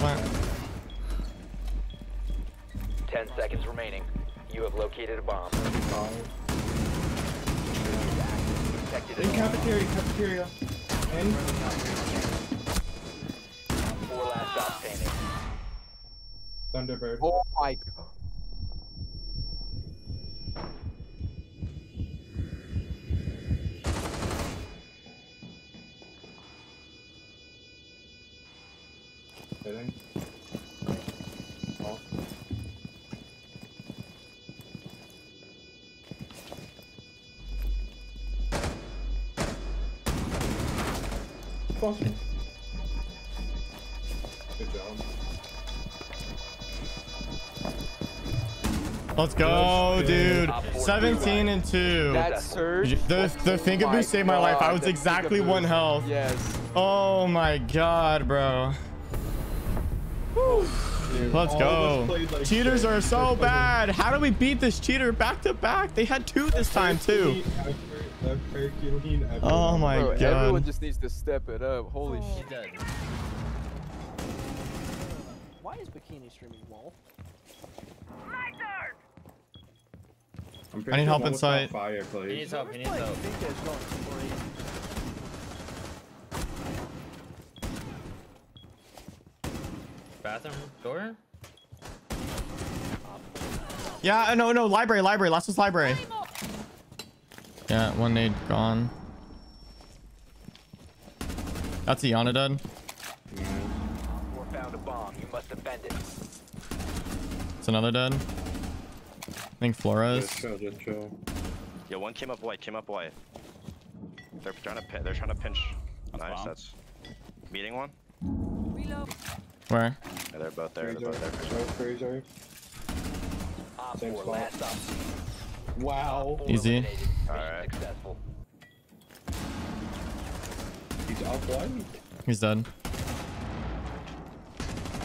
10 seconds remaining. You have located a bomb. In cafeteria. In. Thunderbird. Oh my god. Hitting. Oh. Close. Good job. Let's go, dude. 17-2. That surge. The finger boost saved my life. I was exactly 1 health. Yes. Oh my god, bro. Dude, let's go. Like cheaters are so bad. How do we beat this cheater back to back? They had 2 this time too. Oh my god. Everyone just needs to step it up. Holy shit. Why is Bikini streaming wall? I need help inside. Fire, please. He needs help. He needs help. Bathroom door? Yeah, no, library. Last was library. Yeah, 1 nade gone. That's a Yana dead. It's another dead. I think Flores. Just chill. Yeah, 1 came up white, They're trying to pinch. Nice, that's meeting 1. Reload. Where? Yeah, they're both there. Freezer. Wow. Easy. Alright. He's up one. He's dead.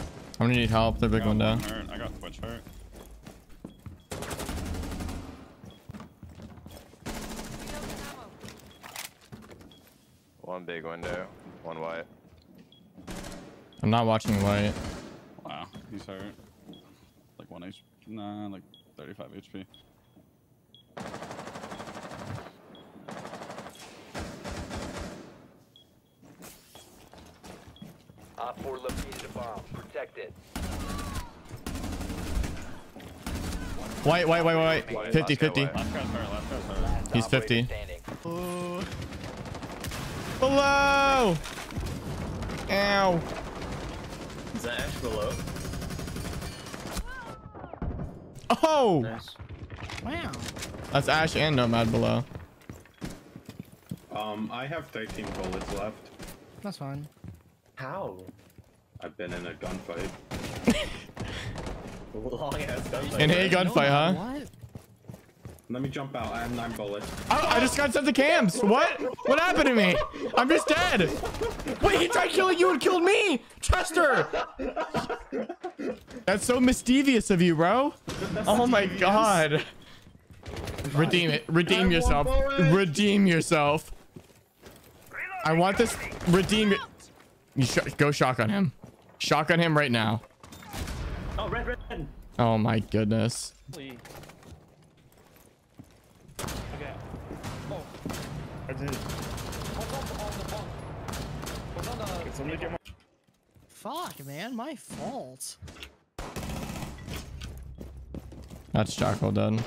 I'm gonna need help. They're big one down. I got Twitch hurt. One big window. One white. I'm not watching white. Wow, he's hurt. Like 1 HP. Nah, like 35 HP. Op 4 located a bomb. Protect it. White. 50. Last guy hurt. He's 50. Ooh. Below! Ow. Is that Ash below? Oh! Nice. Wow. That's Ash and Nomad below. I have 13 bullets left. That's fine. How? I've been in a gunfight. Long-ass gunfight. In a gunfight, huh? What? Let me jump out. I have 9 bullets. Oh, I just got sent to cams. What? What happened to me? I'm just dead. Wait, he tried killing you and killed me. Chester. That's so mischievous of you, bro. Oh my god. Redeem it. Redeem yourself. Redeem yourself. I want this. Redeem it. You go Shawk on him. Shawk on him right now. Oh, red. Oh my goodness. Please. Okay. Oh. I did. Fuck, man, my fault. That's Jocko done.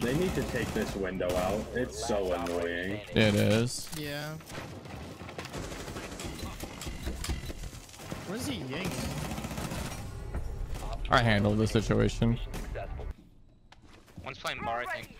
They need to take this window out. It's so annoying. It is. Yeah. Where's he yanking? I handled the situation. One's playing bar, I think.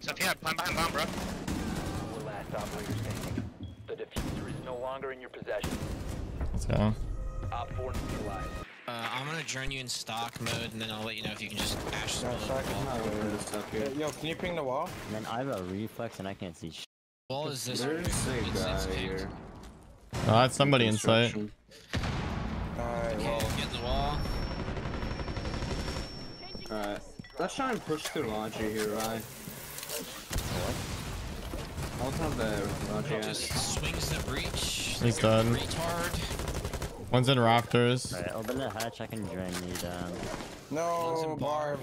So if you had plan behind bomb, bro. We're last operator standing. The diffuser is no longer in your possession. Let's go. Op 4 neutralized. I'm gonna join you in stock mode, and then I'll let you know if you can just ash the wall. Yo, can you ping the wall? Man, I have a reflex and I can't see shit. Wall is this? It's here. Oh, that's somebody in sight. Alright, well. Get in the wall. Alright. Let's try and push through Largy here, right? I'll have the Largy. Just swings the breach. He's done. Retard. One's in rafters. Alright, open the hatch. I can drain you down. No, one's in bar.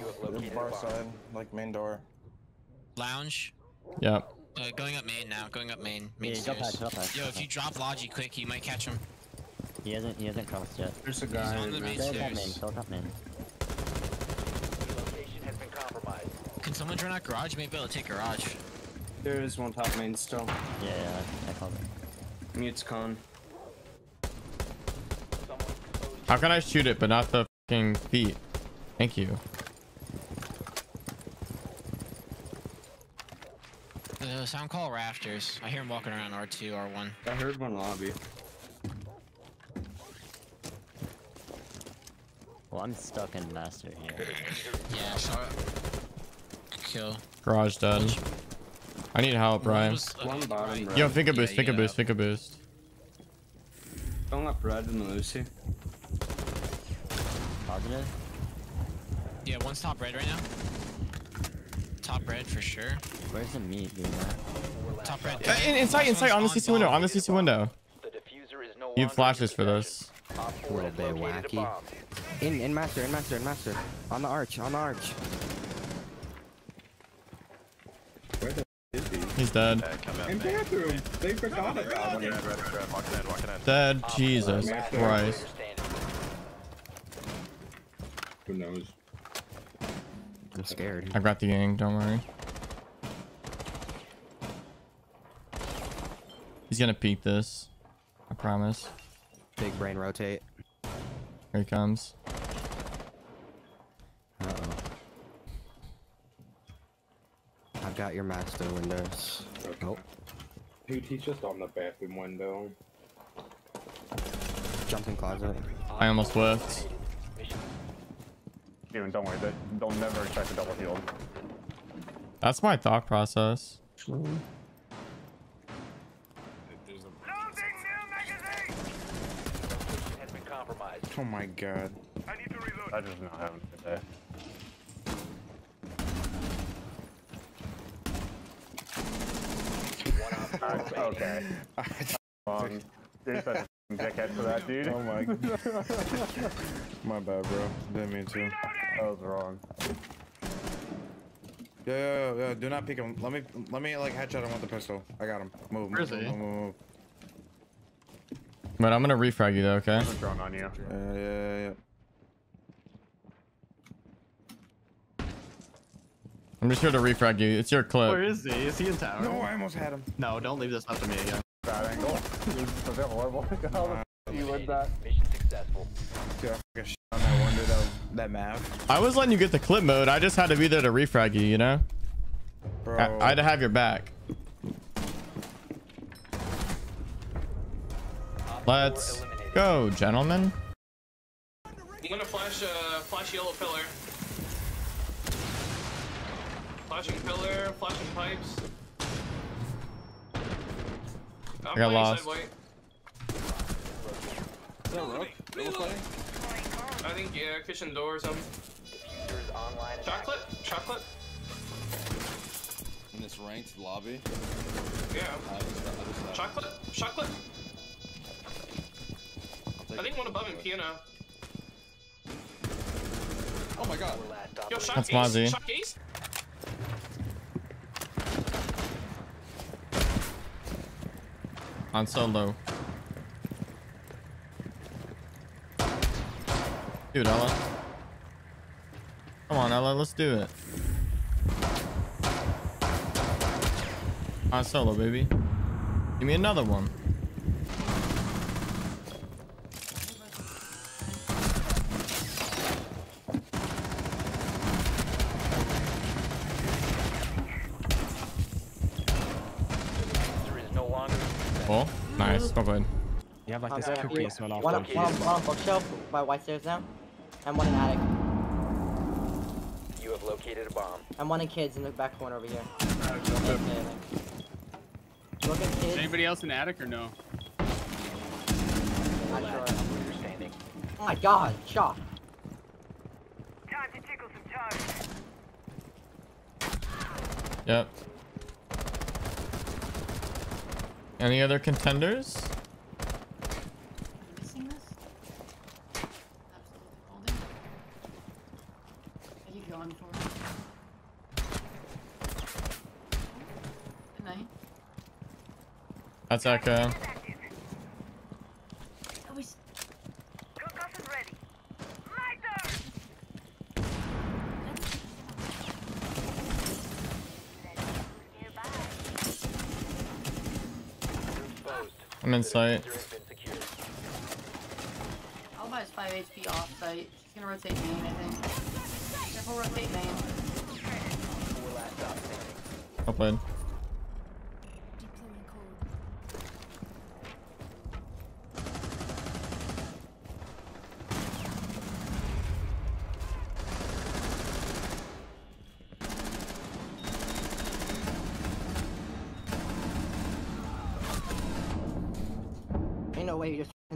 Bar side, like main door. Lounge. Yeah. Going up main now. Going up main. Main stairs. Drop hatch. Yo, if you drop Largy quick, you might catch him. He hasn't crossed yet. There's a guy. He's on the main stairs. Go top main. Can someone turn out garage? Maybe I'll take garage. There is one top main still. Yeah, I called it. Mute's con. How can I shoot it, but not the fucking feet? Thank you. Sound call rafters. I hear him walking around R2, R1. I heard one lobby. Well, I'm stuck in master here. Yeah, so kill. Garage done. I need help, Ryan. Yo, think a boost. Don't let Brad and Malusi. Positive? Yeah, one's top red right now. Top red for sure. Where's the meat, dude? Top red. Yeah. Inside, on the CC window, on the CC window. You have flashes for this. What are they wacky? In master. On the arch. Where the f*** is he? He's dead. In bathroom. They forgot about him. Dead. Jesus Christ. Who knows? I'm scared. I got the gang. Don't worry. He's gonna peek this. I promise. Big brain rotate. Here he comes. I've got your master windows. Okay. Oh. Dude, he's just on the bathroom window. Jumped in closet. I almost left. Dude, don't worry. They'll never try to double heal. That's my thought process. True. Oh my god. I need to reload. I just not having a good day. Okay. There's such a dickhead for that, dude. Oh my god. My bad, bro. Didn't mean to. That was wrong. Yo, do not peek him. Let me like headshot him with the pistol. I got him. Move. But I'm gonna refrag you though, okay? I'm drone on you. Yeah. I'm just here to refrag you. It's your clip. Where is he? Is he in tower? No, I almost had him. No, don't leave this up to me again. Bad angle. You win that. Mission successful. Dude, I fucking shit on that one dude on that map. I was letting you get the clip mode. I just had to be there to refrag you, you know? Bro. I had to have your back. Let's go, gentlemen. I'm gonna flash yellow pillar. Flashing pillar, flashing pipes. I got lost. Is that Rook? I think, yeah, kitchen door or something. Chocolate? In this ranked lobby? Yeah. Chocolate? I think one above him, piano. Oh my god. Yo, Shawk Mozzie. Shawk Ace? On solo. Dude, Ela. Come on, Ela, let's do it. On solo, baby. Give me another one. Nice, well played. You have like this cookie smell off. One on bookshelf by white stairs now, and one in attic. You have located a bomb. And one in kids in the back corner over here. Look at kids. Is anybody else in attic or no? Not sure. Oh my god, shot. Time to tickle some tires. Yep. Any other contenders? That's Echo. I'm in sight. I'll buy his 5 HP off site. She's gonna rotate main, I think. Careful, rotate main. I'll play.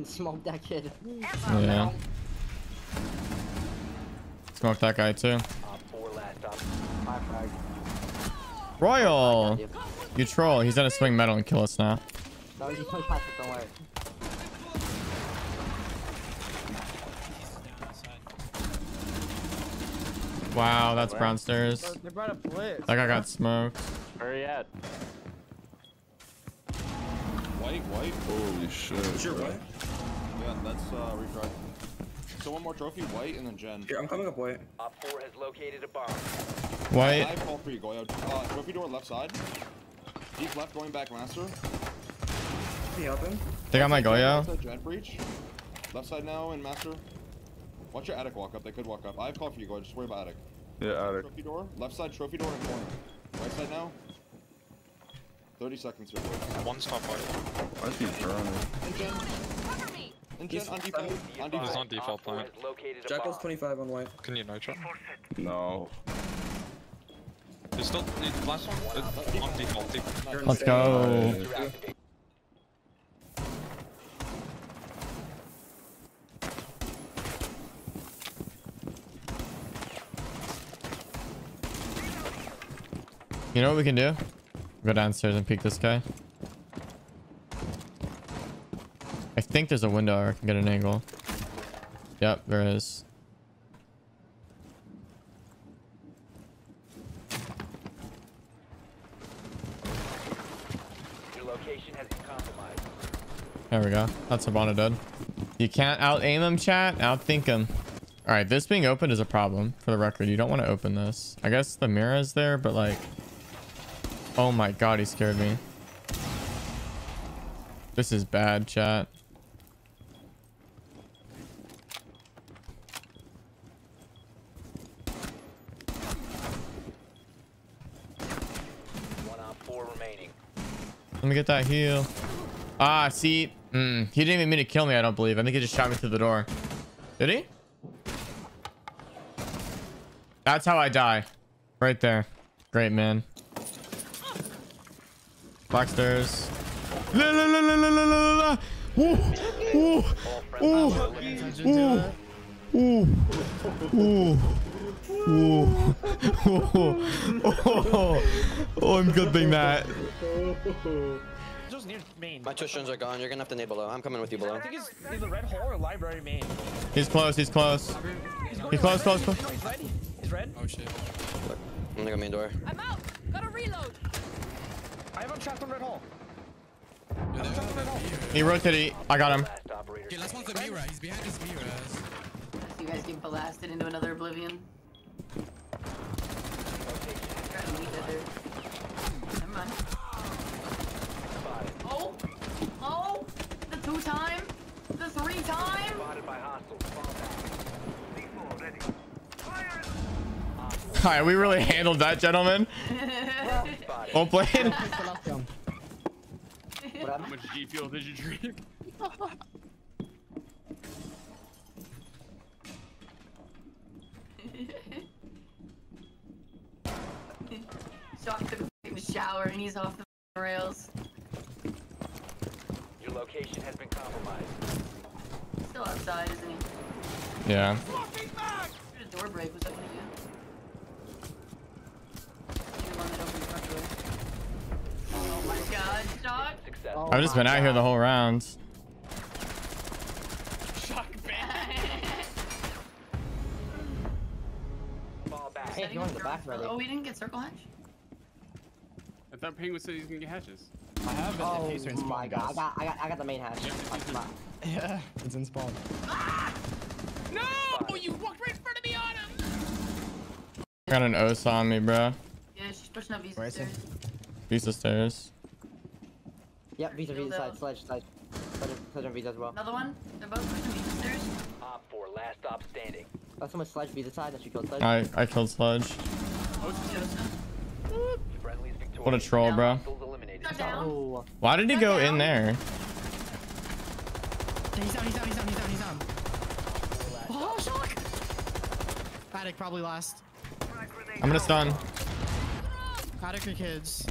Smoke that kid. Yeah. Smoke that guy too. Royal! You troll. He's gonna swing metal and kill us now. Wow, that's brown stairs. That guy got smoked. Hurry up. White? Holy shit. Sure, white. Yeah, let's retry. So one more trophy, white, and then Jen. Here, I'm coming up white. Op 4 has located a bomb. White. I fall for you, Goyo. Trophy door left side. Deep left, going back, master. Can you help him? They got my Goyo. Left side, breach. Left side now, and master. Watch your attic walk up. They could walk up. I have called for you, Goyo. Just worry about attic. Yeah, attic. Trophy door. Left side, trophy door, and corner. Right side now. 30 seconds or more. One stop right. I see Engine on default. On default. He's on default plant. Jackal's 25 on white. Can you nitro? No. There's still last one on default. Let's go. You know what we can do? Go downstairs and peek this guy. I think there's a window where I can get an angle. Yep, there is. Your location has been compromised. There we go. That's Habana dead. You can't out aim him, chat. Out think him. All right, this being open is a problem. For the record, you don't want to open this. I guess the mirror is there, but like. Oh my god, he scared me. This is bad, chat. One on four remaining. Let me get that heal. Ah, see, he didn't even mean to kill me, I don't believe. I think he just shot me through the door. Did he? That's how I die. Right there. Great, man. Black stairs. La la la la la la la la. Ooh, ooh, ooh, ooh, ooh, ooh. Oh, I'm good being that. My cushions are gone. You're gonna have to nade below. I'm coming with you below. I think he's a red hole or library main. He's close. He's close. He's close. Close. Close. He's red. Oh shit. Look, I'm gonna go main door. I'm out. Gotta reload. I have a trapped on red hole. He rotated. I got him. Okay, last one's the mirror. He's behind his mirror. You guys get blasted into another oblivion. Never mind. Oh! Oh! The 2 time! The 3 time! Alright, we really handled that, gentlemen. Well played. How much G fuel did you drink? Shawk took a shower and he's off the rails. Your location has been compromised. He's still outside, isn't he? Yeah. The door break was open again. Oh my god, Doc. Oh I've just been out here the whole rounds. Shock back. Ball back. Hey, you want the back ready? Oh, we didn't get circle hatch? I thought Penguin said he's gonna get hatches. I have an in spawn. Oh my god, I got the main hatch. Yeah, it's in spawn. Ah! No! Oh, you walked right in front of me on him! I got an Osa on me, bro. Yeah, she's pushing up Visa stairs. Visa stairs. Yep, Visa side, Sledge. Sledge on Visa as well. Another one? They're both pushing Visa stairs. Op 4, last op standing. That's so much Sledge Visa side that you killed Sledge. I killed Sledge. What a troll, bro. Oh. Why did he go in there? He's down. Oh, Shock! Paddock probably last. I'm gonna stun. Paddock or kids?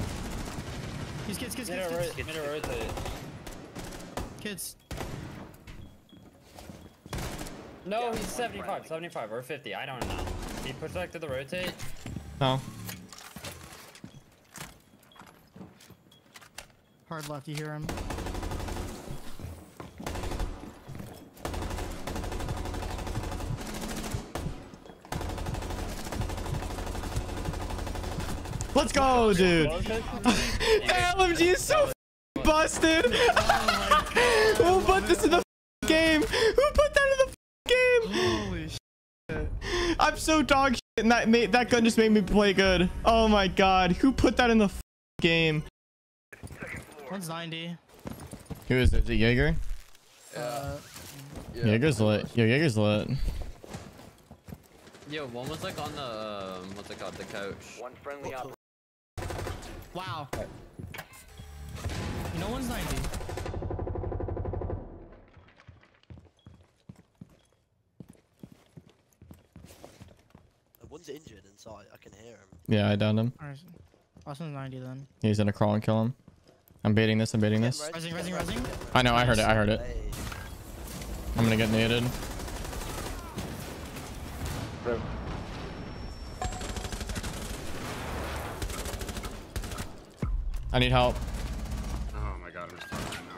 He's kids. No, he's 75 or 50. I don't know. He pushed back to the rotate. No. Hard left, you hear him. Let's go, dude. That LMG is so busted. Who put this in the game? Who put that in the game? Holy shit. I'm so dog shit, and that gun just made me play good. Oh my god, who put that in the game? 190. Who is it? Is it Jaeger? Yeah. Jaeger's lit. Yo, Jaeger's lit. Yo, one was like on the what's it called? The couch. One friendly op. Wow. You know, 190. One's injured inside. I can hear him. Yeah, I downed him. Last one's 90 then. He's gonna crawl and kill him. I'm baiting this, Rising. I know, I heard it. I'm gonna get naded. Bro. I need help. Oh my god, I'm just talking right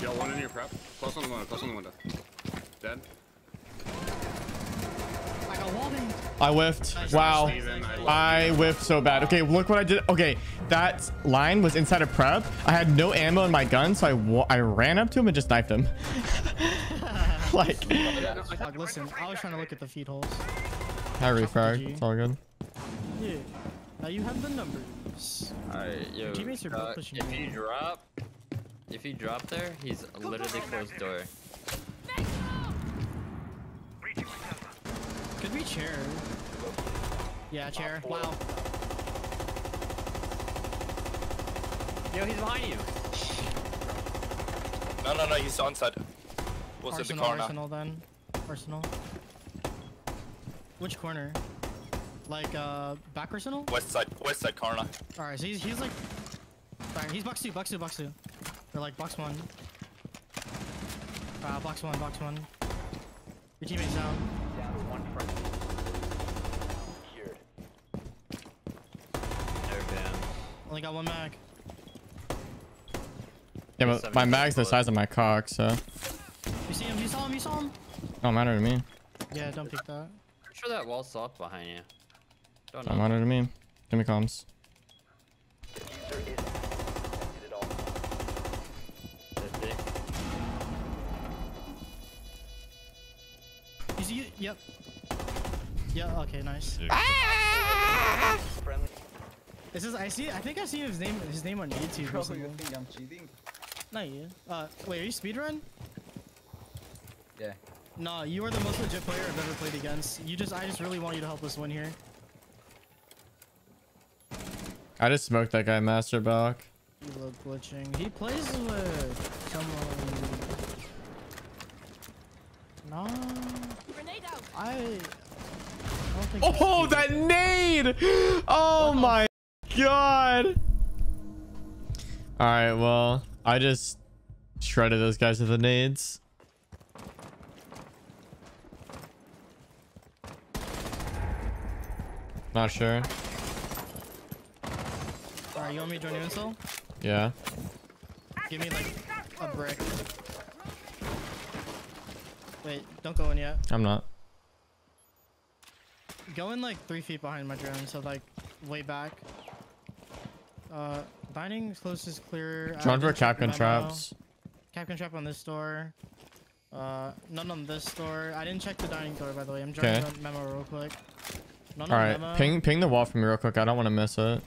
now. Yo, one in your prep. Close on the window. Dead. I whiffed. Wow. I whiffed so bad. Okay, look what I did. Okay, that line was inside a prep. I had no ammo in my gun, so I ran up to him and just knifed him. Like, listen, I was trying to look at the feed holes. I refragged. It's all good. Yeah. Now you have the numbers. Alright, yo. If you drop there, he's literally closed door. Could be chair. Yeah, chair. Wow. Yo, he's behind you. No, he's onside. What's in the corner? Arsenal, then. Arsenal. Which corner? Like, back arsenal? West side corner. Alright, so he's like... Alright, he's box two. They're like, box one. Box one. Your teammate's out. Only got one mag. Yeah, but my mag's the size of my cock, so. You saw him? Don't matter to me. Yeah, don't pick that. I'm sure that wall's soft behind you. Don't matter to me. Give me comms. Yep. Yeah, okay, nice. Ah! This is I think I see his name on YouTube. Bro, you think I'm cheating? Not you. Wait, are you speedrun? Yeah. Nah, you are the most legit player I've ever played against. I just really want you to help us win here. I just smoked that guy, Master Buck. You love glitching. He plays with someone. No. Grenade out. Oh, that nade! Oh my god! Alright, well, I just shredded those guys with the nades. Not sure. You want me to join you in soul? Yeah. Give me like a brick. Wait, don't go in yet. I'm not. Go in like 3 feet behind my drone, so like way back. Binding close is clear. Drone for capcan traps. Capcan trap on this door. None on this door. I didn't check the dining door, by the way. I'm drawing a memo real quick. None. All right, memo. Ping the wall for me real quick. I don't want to miss it.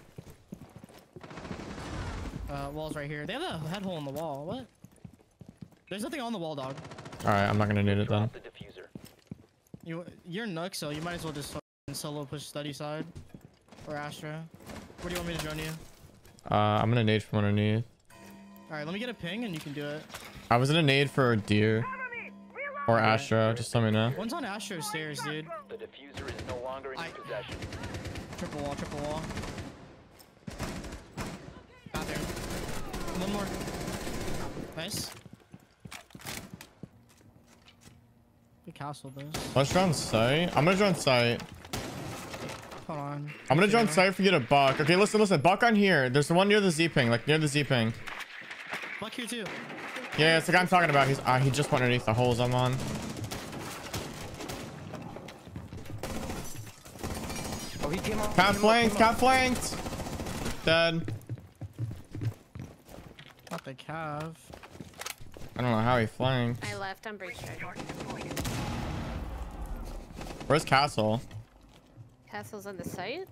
Wall's right here. They have a head hole in the wall. What? There's nothing on the wall, dog. All right, I'm not gonna need it then. You're Nook, so you might as well just solo push study side or Astra. Where do you want me to join you? I'm gonna nade from underneath. All right, let me get a ping and you can do it. I was in a nade for a deer or Astra. Just let me know. One's on Astro stairs, dude. The diffuser is no longer in possession. Triple wall, triple wall. Got there. One more. Nice. We castled this. Let's drone site. I'm gonna drone site. Hold on. I'm gonna drone site if you get a buck. Okay, listen, listen. Buck on here. There's the one near the Z ping, like near the Z ping. Buck here too. Yeah, it's the guy I'm talking about. He's he just went underneath the holes I'm on. Oh, he came off. Cat flanked. Cat flanked. Dead. Not the calf. I don't know how he flanked. I left on breach. Where's Castle? Castle's on the site?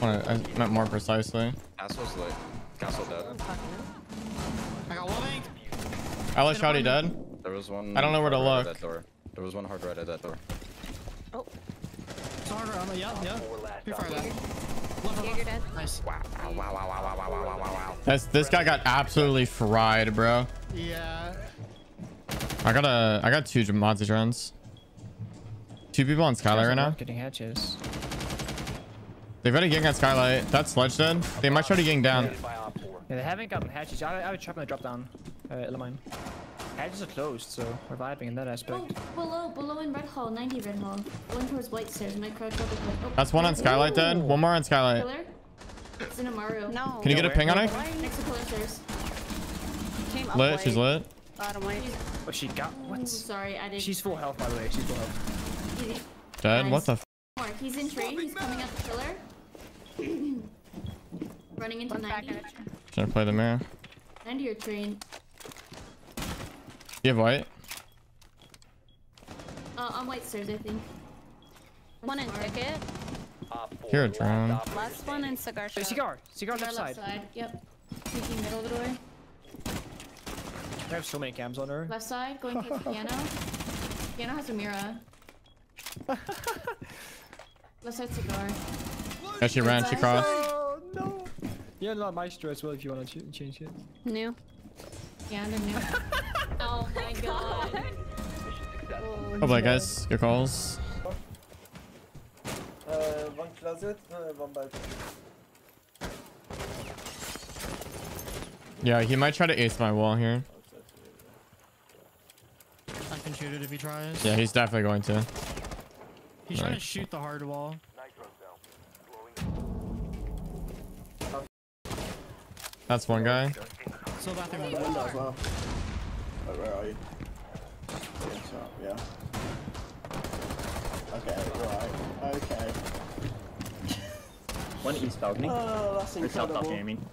I meant more precisely. Castle's lit. Castle dead. I got one link. Ela Shawty dead? There was one. I don't know where to look. At that door. There was one hard right at that door. Oh. It's hard right on the, yeah. Too far left. Left. Dead. Nice. Wow. This guy got absolutely fried, bro. Yeah. I got two Mozzie drones. Two people on Skylight right now. Getting hatches. They've already gang on Skylight. That's Sledge dead. They might try to gang down. Yeah, they haven't gotten hatches. I would trap them to drop down. Elamine. Hatches are closed, so we're vibing in that aspect. Oh, below in Red Hall, 90 Red Hall. One towards White Stairs. My crowd got the clip. Oh. That's one on Skylight dead. One more on Skylight. Killer? It's in Amaru. No. Can you get a ping on it? Next to Pillar Stairs. Lit, she's lit. Bottom right. Oh, she got what? Sorry, I didn't. She's full health, by the way. She's full health. Dead? Nice. What the f? He's in tree. He's coming up the pillar. Running into 90. Should I play the mirror? 90 or train. You have white? On white stairs, I think. One in ticket. Here, drone. Last one in cigar shop. Cigar left side. Yep. Peeking middle of the door. I have so many cams on her. Left side, going to the piano. Piano has a mirror. Left side cigar. Yeah, she ran, she crossed. Oh, no. Yeah, not maestro as well if you want to change it. New. Yeah, they're new. Oh my god. Oh boy, guys, your calls. One closet, one balcony. Yeah, he might try to ace my wall here. I can shoot it if he tries. Yeah, he's definitely going to. He's trying to shoot the hard wall. That's one guy. So that thing as well. Where are you? Yeah. Okay, right. Okay. One east balcony. Oh, that's incredible. Or south balcony, I mean.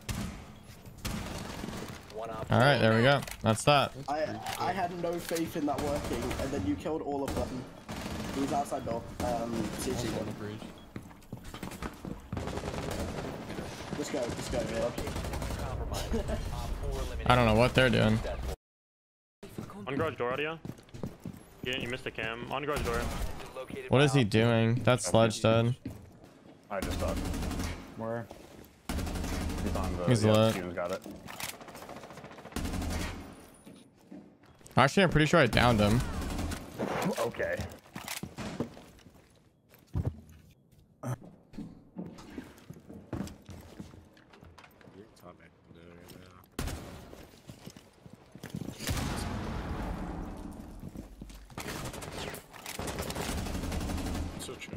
All right, there we go. That's that. I had no faith in that working, and then you killed all of them. He's outside door. CG on the bridge. Just go. Yeah. I don't know what they're doing. On garage door, audio. Yeah, you missed the cam. On garage door. What is he doing? That's Sledge dead. I just thought. Where? He's on the. He's lit. He got it. Actually, I'm pretty sure I downed him. Okay.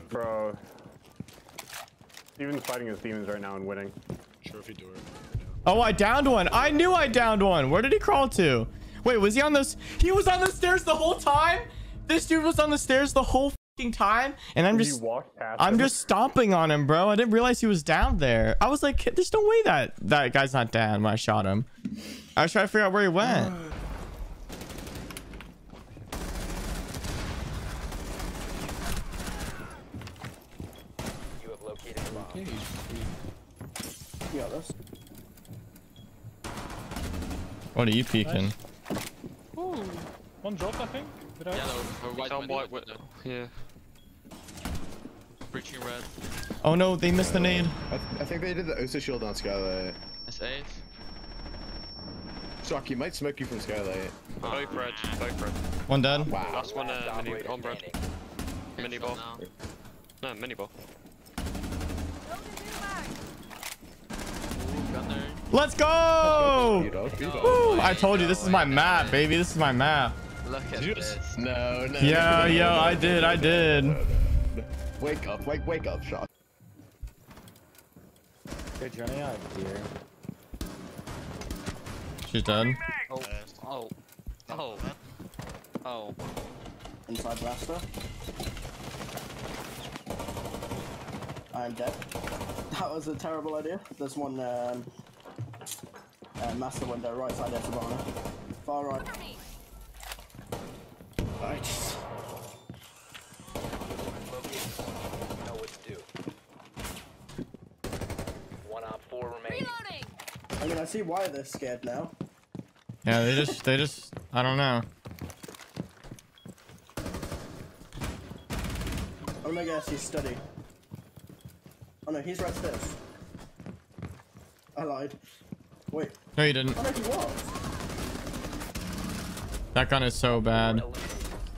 Bro. Steven's fighting his demons right now and winning. Trophy door. Oh, I downed one. I knew I downed one. Where did he crawl to? Wait, was he on those? He was on the stairs the whole time. This dude was on the stairs the whole fucking time, and I'm just stomping on him, bro. I didn't realize he was down there. I was like, there's no way that guy's not down when I shot him. I was trying to figure out where he went. Yeah, that's... What are you peeking? Ooh, one drop, I think. Did I? Yeah, no, yeah. Breaching red. Oh no, they missed the nade. I think they did the Osa shield on Skylight. That's eight. Shawk, he might smoke you from Skylight. Both red, both red. One dead. Wow. Last one, mini, on red. Mini ball. No, mini ball. Let's go! Woo, I told you this is my map, baby. This is my map. Look at this. No, no. Yeah, yo, I did. Wake up, like wake up, Shawk. They're running out of gear. She's done. Oh. Inside blaster. I'm dead. That was a terrible idea. There's one master window, right side there, Savannah. Far right. Nice. Know what to do. 1 op 4 remaining. Reloading. I mean, I see why they're scared now. Yeah, they just, I don't know. Oh my gosh, he's studying. Oh no, he's right stairs. I lied. Wait. No, you didn't. Oh, no, he was. That gun is so bad.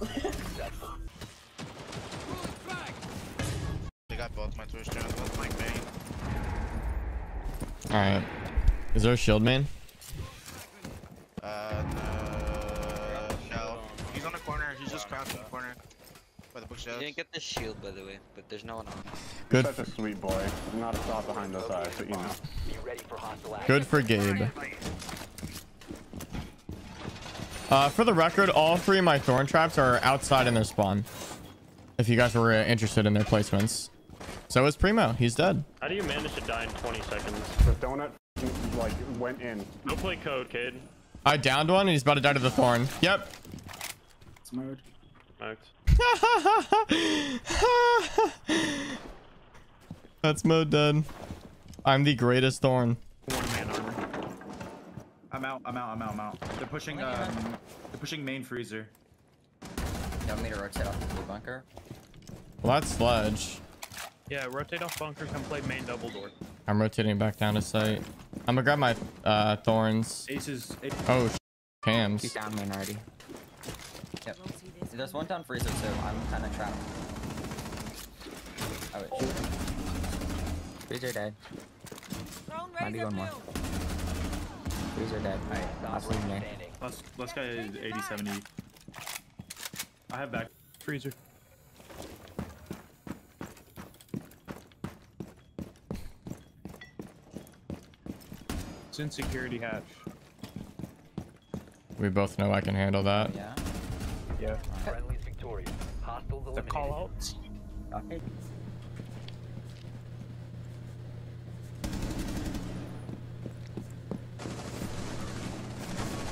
They got both my Twitch channels, both my main. Alright. Is there a shield main? No. He's on the corner. He's just crouched in the corner. You didn't get the shield, by the way, but there's no one on. Good. Such a sweet boy. I'm not a thought behind those eyes, but you know. Be ready for hostile action. Good for Gabe. For the record, all three of my Thorn traps are outside in their spawn. If you guys were interested in their placements. So is Primo. He's dead. How do you manage to die in 20 seconds? The donut like went in. Go play code, kid. I downed one, and he's about to die to the Thorn. Yep. It's murdered. That's mode dead. I'm the greatest Thorn. I'm out. They're pushing main freezer. You want me to rotate off the bunker? Well, that's Sledge. Yeah, rotate off bunker, come play main double door. I'm rotating back down to site. I'm gonna grab my Thorns. Aces. Oh cams. He's down main already. Yep. There's one down freezer, so I'm kind of trapped. Oh, wait. Oh. Freezer dead. Might be one more. Freezer dead. Alright, last one there. Last guy is 80-70. I have back. Freezer. It's in security hatch. We both know I can handle that. Yeah. Yeah. Friendly's victorious. Hostiles eliminated. The call outs. Okay.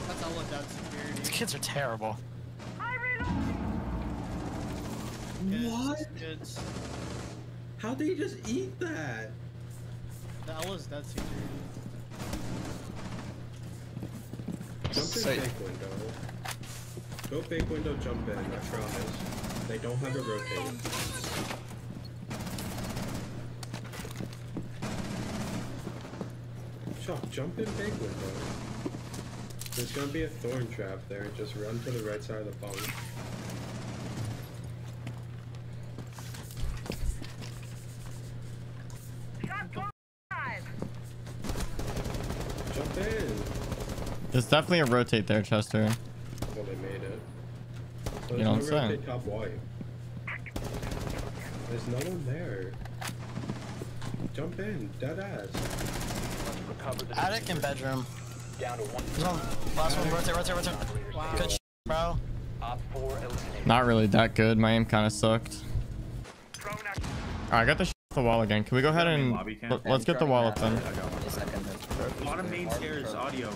That's all one down security. These kids are terrible. What? Kids. How'd they just eat that? That was dead security. Jump in fake window. Go fake window, jump in. I promise. They don't have a rotator. Shawk, jump in fake window. There's gonna be a Thorn trap there. Just run to the right side of the bunk. Jump in. There's definitely a rotate there, Chester. Well, they made it. So you know what I'm saying? Top white. There's no one there. Jump in, dead ass. Attic and bedroom. Down to one. Last one, rotate. Wow. Good shit, bro. Not really that good. My aim kind of sucked. Alright, I got the shit off the wall again. Can we go ahead and let's get the wall up then? Bottom main stairs audio.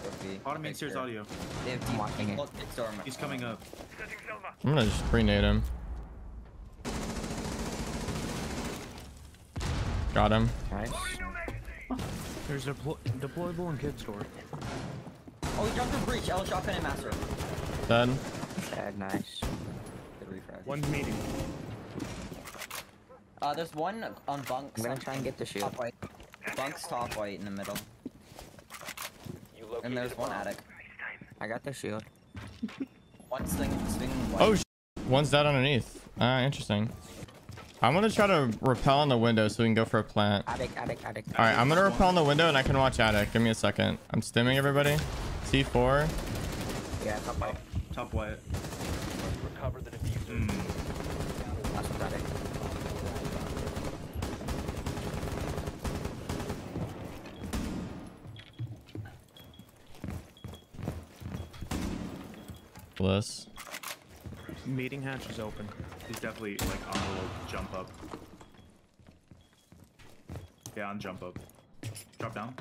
Bottom main stairs audio. He's coming up. I'm gonna just pre-nade him. Got him. Nice. There's a deployable and kid store. Oh, he dropped a breach. I'll drop in and master. Done. Nice. Good refresh. One's meeting. There's one on bunks. I'm gonna try and get the shield. Bunks top white in the middle. And there's one attic. I got the shield. One's swinging white. Oh, one's dead underneath. Interesting. I'm gonna try to rappel on the window so we can go for a plant. Attic. All right, I'm gonna rappel on the window and I can watch attic. Give me a second. I'm stimming everybody. T4. Yeah, top white. Top white. Recover the diffuser. Bliss. Meeting hatch is open. He's definitely like on a little jump up. Yeah, on jump up. Drop down.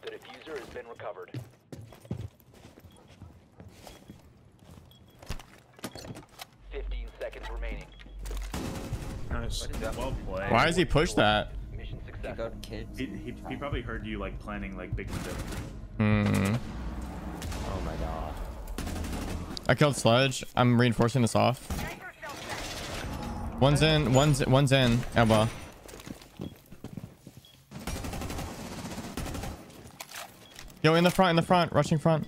The diffuser has been recovered. Remaining. Nice. Well played. Why does he push that? Mission success. He probably heard you like planning like big window. Oh my god. I killed Sledge. I'm reinforcing this off. One's in. Elbow. Yo, in the front, rushing front.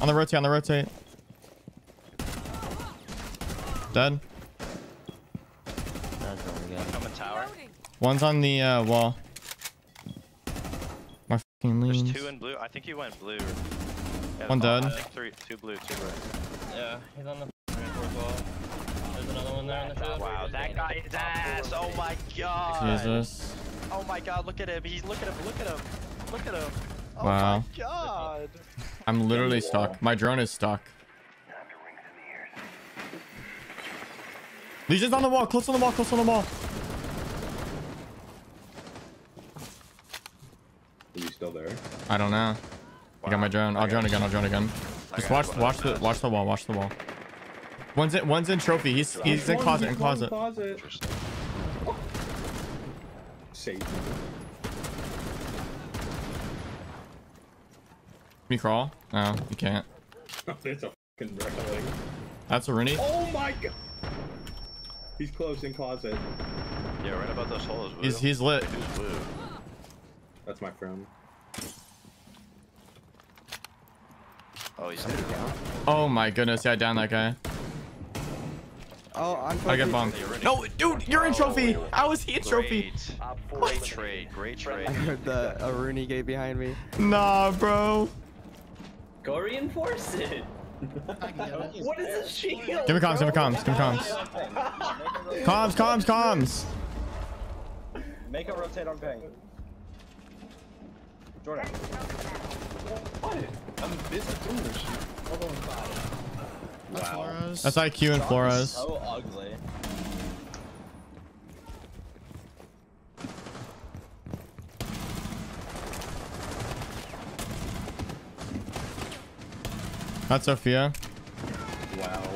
On the rotate. Dead. One's on the wall. My fucking leans. There's two in blue. I think he went blue. Yeah, one dead. Two blue. Yeah, he's on the wall. There's another one there on the field. Wow, that guy is ass. Oh my god. Jesus. Oh my god, look at him. He's look at him. Oh wow. My god. I'm literally stuck. My drone is stuck. Legion's on the wall, close on the wall. Are you still there? I don't know. Wow. I got my drone. I'll drone again. Just watch the wall. One's in trophy. He's in closet. Interesting. Oh. Safe. Can you crawl? No, you can't. It's a fucking wreckling. That's a Rooney. Oh my god. He's close in closet. Yeah, right about those holes. He's lit. He's blue. That's my friend. Oh, he's down. Oh my goodness, yeah, I downed that guy. Oh, I get bombed. No, dude, you're in trophy. I was in trophy. Great trade. I heard the Rooney gate behind me. Nah, bro. Go reinforce it. What is this shield? Give me comms. Comms. Make a rotate on bang. Jordan. What? I'm busy doing this shit. Hold on. Wow. That's IQ and Flores. So ugly. That's Sophia. Wow.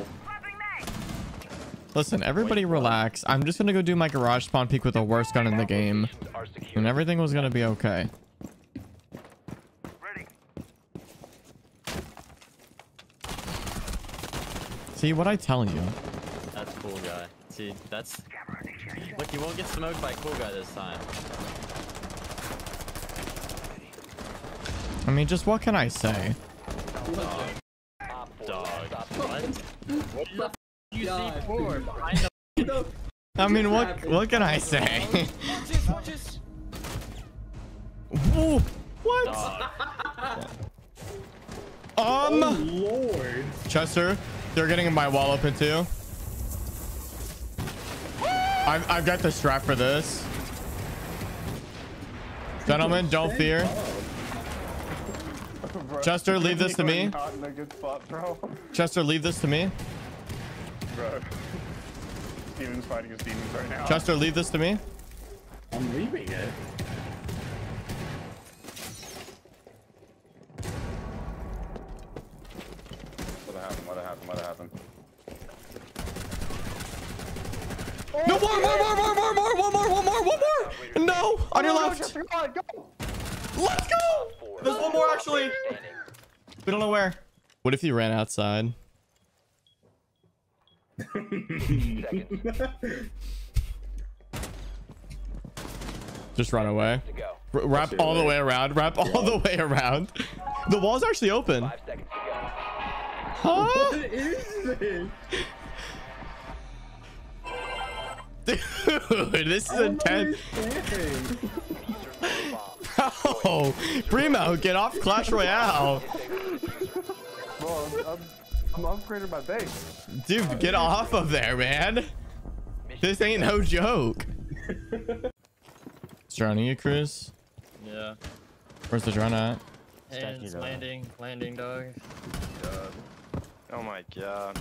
Listen, everybody relax. I'm just gonna go do my garage spawn peek with the worst gun in the game. And everything was gonna be okay. See what I tell you. That's cool guy. See, that's... Look, you won't get smoked by cool guy this time. I mean, just what can I say? Oh. What the f*** you see for? I mean, what can I say? Whoa, what? Oh, Lord. Chester, they're getting my wall open too. I've got the strap for this. Gentlemen, don't fear. Bro, Chester, leave this to me. Spot, Chester, leave this to me. Bro. Steven's fighting his demons right now. Chester, leave this to me. I'm leaving it. What happened? What happened? What happened? Oh, no more! One more! No! On your left! Chester, come on, go! Let's go! There's one more actually. We don't know where. What if you ran outside? Just run away. Wrap all the way around. Wrap all the way around. The wall's actually open. 5 seconds to go. Huh? What is this? Dude, this is intense. Oh, Primo, get off Clash Royale. Bro, I'm upgrading my base. Dude, get off of there, man. This ain't no joke. Drowning you, Chris? Yeah. Where's the drone at? Hey, it's landing, dog. God. Oh my god.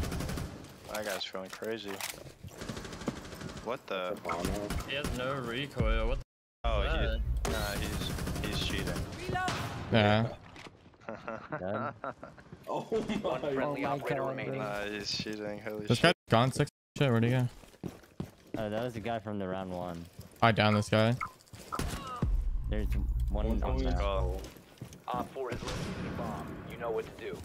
That guy's feeling crazy. What the? He has no recoil. What the? Oh, he's cheating. Yeah. Oh my god. He's cheating. Holy shit. This guy's gone 6 shit. Where'd he go? Oh, that was the guy from the round 1. I down this guy. There's one on the call. Op 4 is listening to the bomb. You know what to do.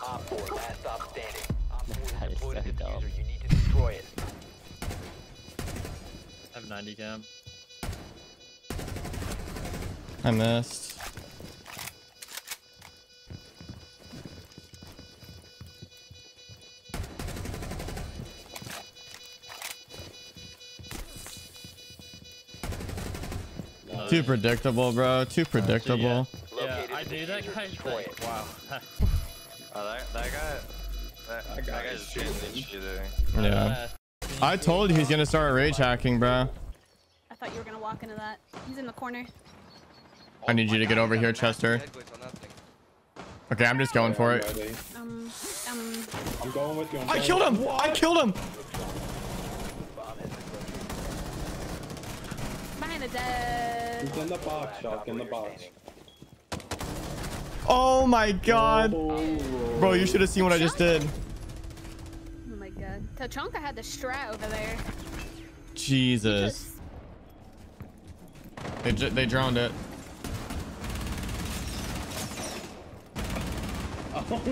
I have 90 cam. I missed. Too predictable, bro. Too predictable. Yeah, I do that guy. Wow. That guy's cheating. Yeah. I told you he's gonna start rage hacking, bro. I thought you were gonna walk into that. He's in the corner. I need you to get over here, Chester. Okay, I'm just going for it. I'm going with you. I killed him! I killed him! Behind the dead. He's in the box, Shawk, in the box. Oh my god. Bro, you should have seen what I just did. Oh my god. Tachanka had the strat over there. Jesus. They drowned it.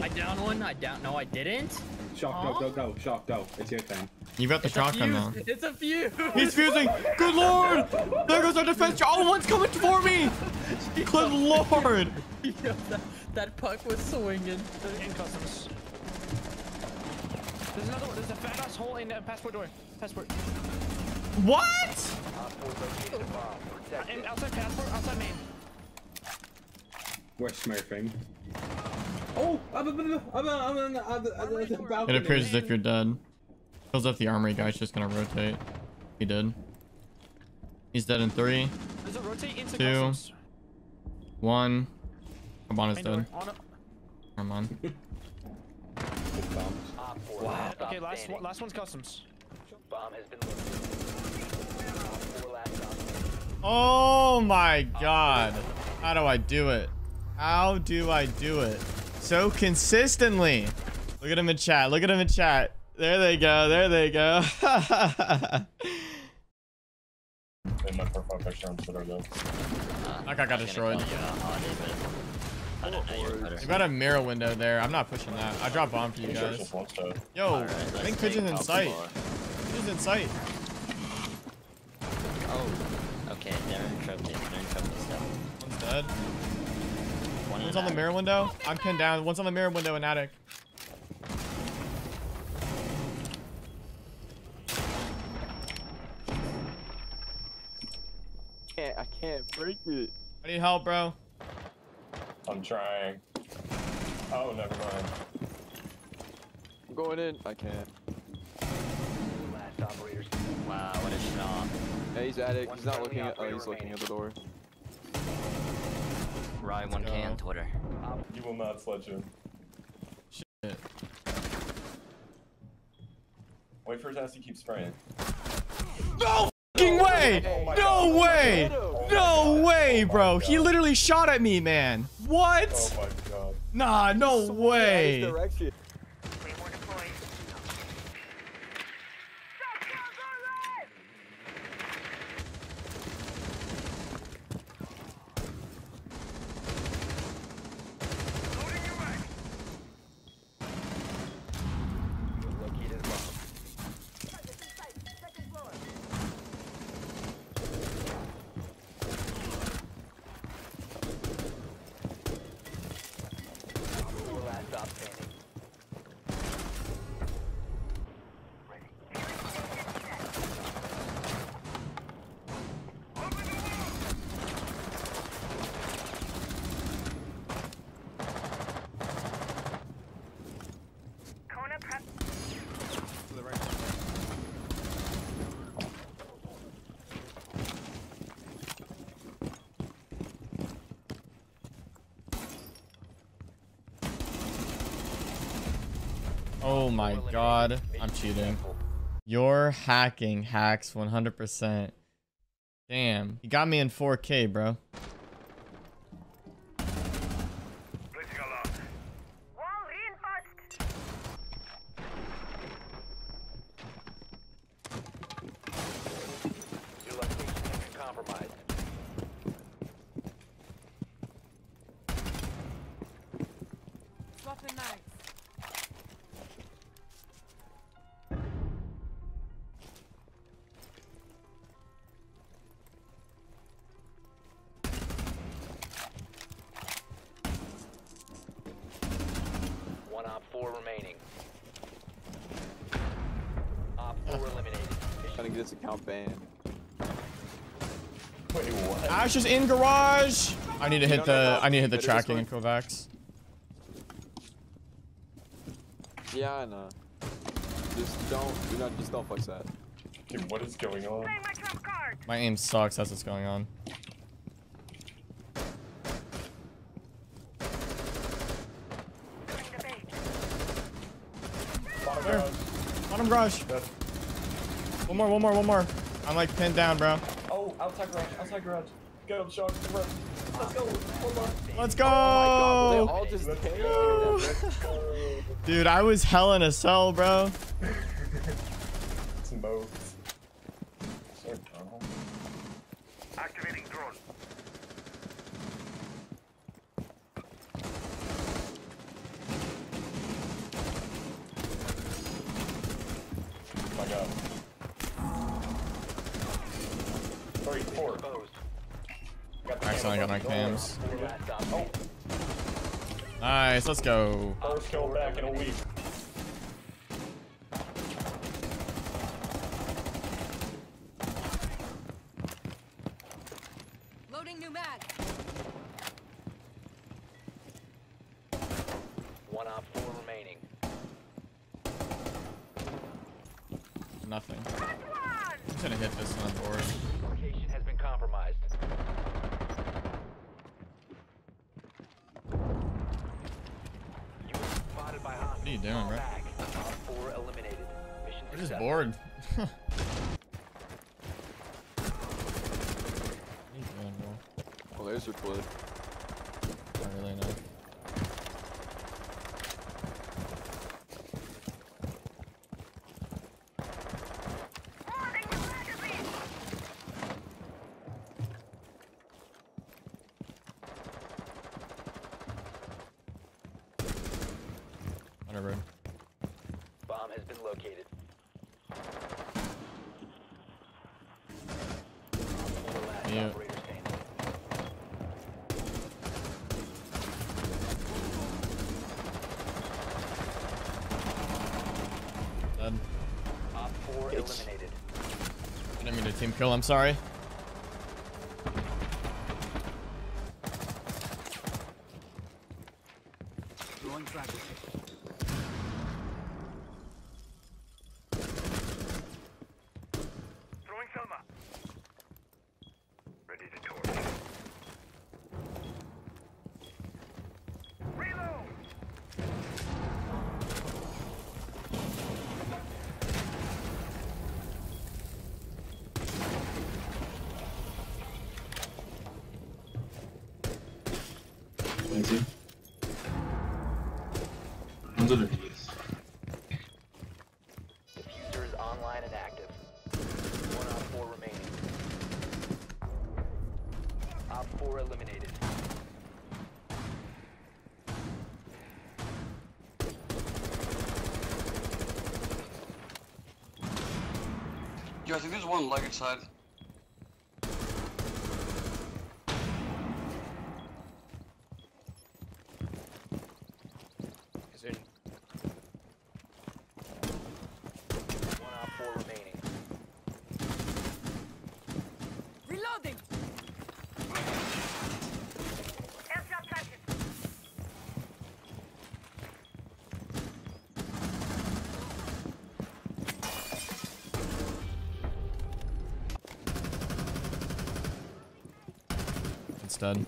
I downed one. No, I didn't. Shawk, go. Shawk, go. It's your turn. You got the shotgun now. It's a fuse. He's fusing. Good lord. There goes our defense. Oh, one's coming for me. Good lord. Yo, that puck was swinging. In customs. There's another one. There's a fat ass hole in passport door. Passport. What? And outside passport, outside main. We're smurfing. Oh, I'm it appears as if you're dead. Feels if the armory guy's just gonna rotate. He did. He's dead in 3. Does it rotate into 2, 1. Come on, is dead. Come on. Wow. Okay, last one's customs. Bomb has been loaded. Oh my god. How do I do it? How do I do it? So consistently. Look at him in chat. Look at him in chat. There they go. There they go. That guy got destroyed. You got a mirror window there. I'm not pushing that. I drop bomb for you guys. Yo, I think Pigeon's in sight. Pigeon's in sight. Oh, okay. They're in trouble. One's dead. One's on the mirror window. I'm pinned down. One's on the mirror window in attic. I can't break it. I need help, bro. I'm trying. Oh, never mind. I'm going in. I can't. Last operator's. Wow, what a shot. Yeah, he's at it. He's not looking at. Oh, he's looking at the door. Ryan, one can Twitter. You will not sledge him. Shit. Wait for his ass to keep spraying. No fucking way! No way! No way, bro! He literally shot at me, man. What? Oh my god. Nah, no way. Oh my god, I'm cheating. You're hacking, hacks, 100%. Damn, you got me in 4K, bro. Ash is in garage. I need to hit the tracking and Kovacs. Yeah, I know. Just don't just don't fuck that. Dude, what is going on? My aim sucks, that's what's going on. Bottom garage. Bottom garage. One more. I'm like pinned down, bro. Oh, outside garage, Go, Shawk, let's go. Hold on. Let's go. Oh my God, they all just came. Dude, I was hell in a cell, bro. Smoke. Activating drone. Oh my God. 3, 4. I accidentally got my cams. Oh. Nice, let's go. First kill back in a week. Loading new mag. 1 op 4 remaining. Nothing. I'm gonna hit this one for us. Location has been compromised. What are you doing, bro? We're just bored. What are you doing, bro? Well, there's your clip. Not really know. Bomb has been located. Yeah. Done. Op 4 eliminated. I didn't mean to team kill, I'm sorry. Literally is. Diffuser is online and active. 1 op 4 remaining. Op 4 eliminated. Yo, I think there's one luggage side. Done.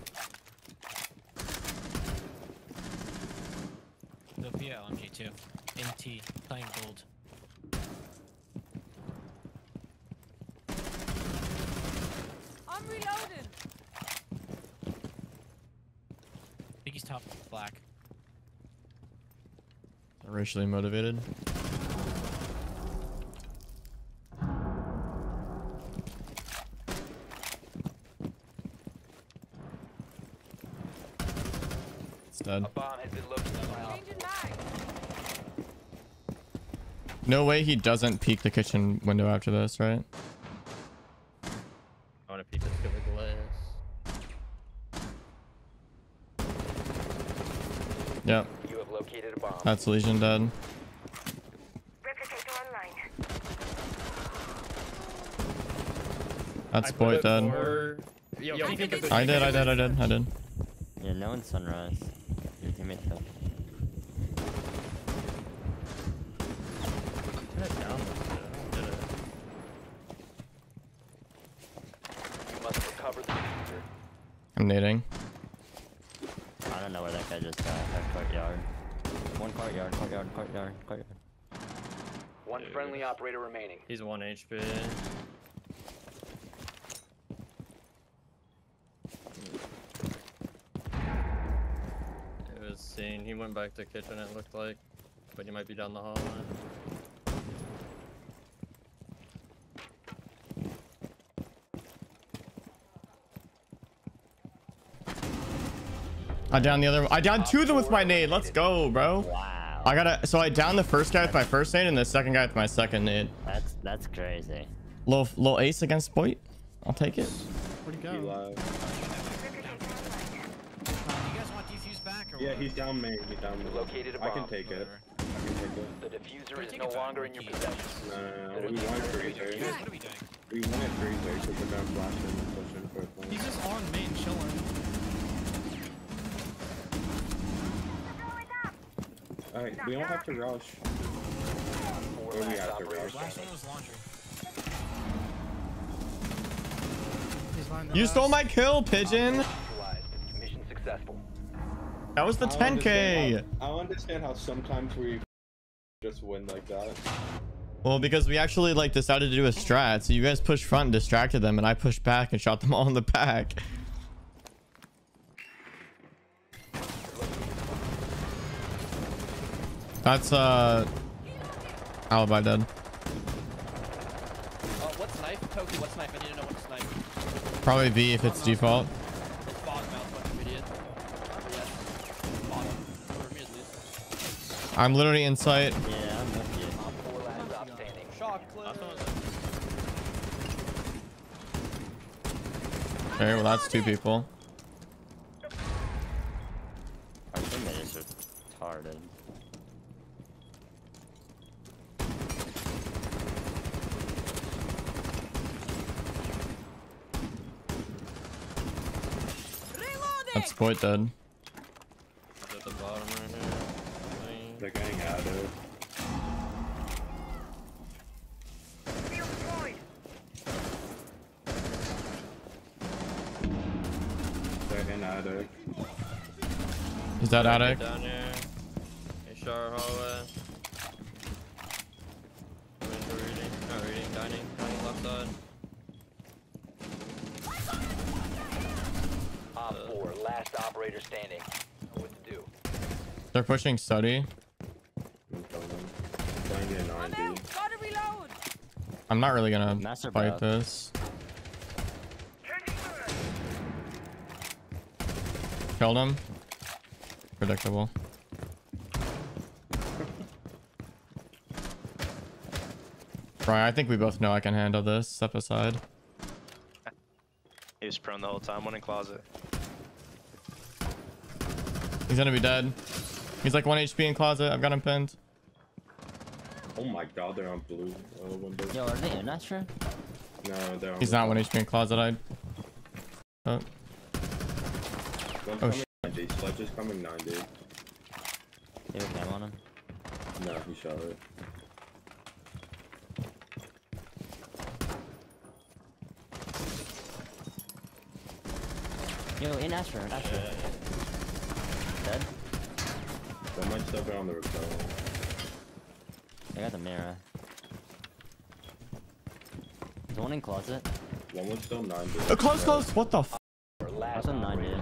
The PLMG too. NT playing gold. I'm reloading. I think he's top black. Racially motivated. A bomb has been located. No way he doesn't peek the kitchen window after this, right? I want to peek this cover glass. Yep. You have located a bomb. That's Legion dead. Replicator online. That's Boyd dead. Yo, I did. Yeah, no one's sunrise. I'm nading. I don't know where that guy just got. Courtyard. One courtyard. One friendly operator remaining. He's 1 HP. He went back to the kitchen, it looked like, but he might be down the hallway. I downed two of them with my nade. Let's go, bro. Wow. So I downed the first guy with my first nade and the second guy with my second nade. That's crazy. Little ace against Boyd. I'll take it. Where'd he go? Yeah, he's down main. Located a bomb. I can take it. The diffuser is no longer in your possession. No. We want freezers. What are we doing? We want freezers because we're gonna blast him and push him for a point. He's just on main chilling. Alright, we don't have to rush. Or we have to rush. Last one was laundry. You stole my kill, Pigeon! Mission successful. That was the 10K. I understand how sometimes we just win like that. Well, because we actually like decided to do a strat. So you guys pushed front and distracted them, and I pushed back and shot them all in the back. That's alibi dead. What snipe? Toki, what snipe? I need to know what snipe. Probably V if it's default. I'm literally in sight. Yeah, I'm with you. Shawk, okay, well that's 2 people. I think that is retarded. That's Boyd dead. They're getting out of. They're in attic. Is that attic? Down here. HR hallway. Window reading. Not reading. Dining. Dining left side. Op 4. Last operator standing. What to do? They're pushing study. get an R&D. I'm not really gonna fight this. Killed him. Predictable. Right, I think we both know I can handle this. Step aside. He was prone the whole time, one in closet. He's gonna be dead. He's like 1 HP in closet. I've got him pinned. Oh my god, they're on blue windows. Yo, are they in Astra? No, they're on. He's not 1 HP in closet. Oh shit. Sledge is coming 9, dude. You have a cam on him? No, he shot it. Yo, in Astra, Yeah. Dead. That might still be on the repel. I got the mirror. There's 1 in closet. 1 was still 9, dude. Oh, close, close! What the f? That's a 9, dude.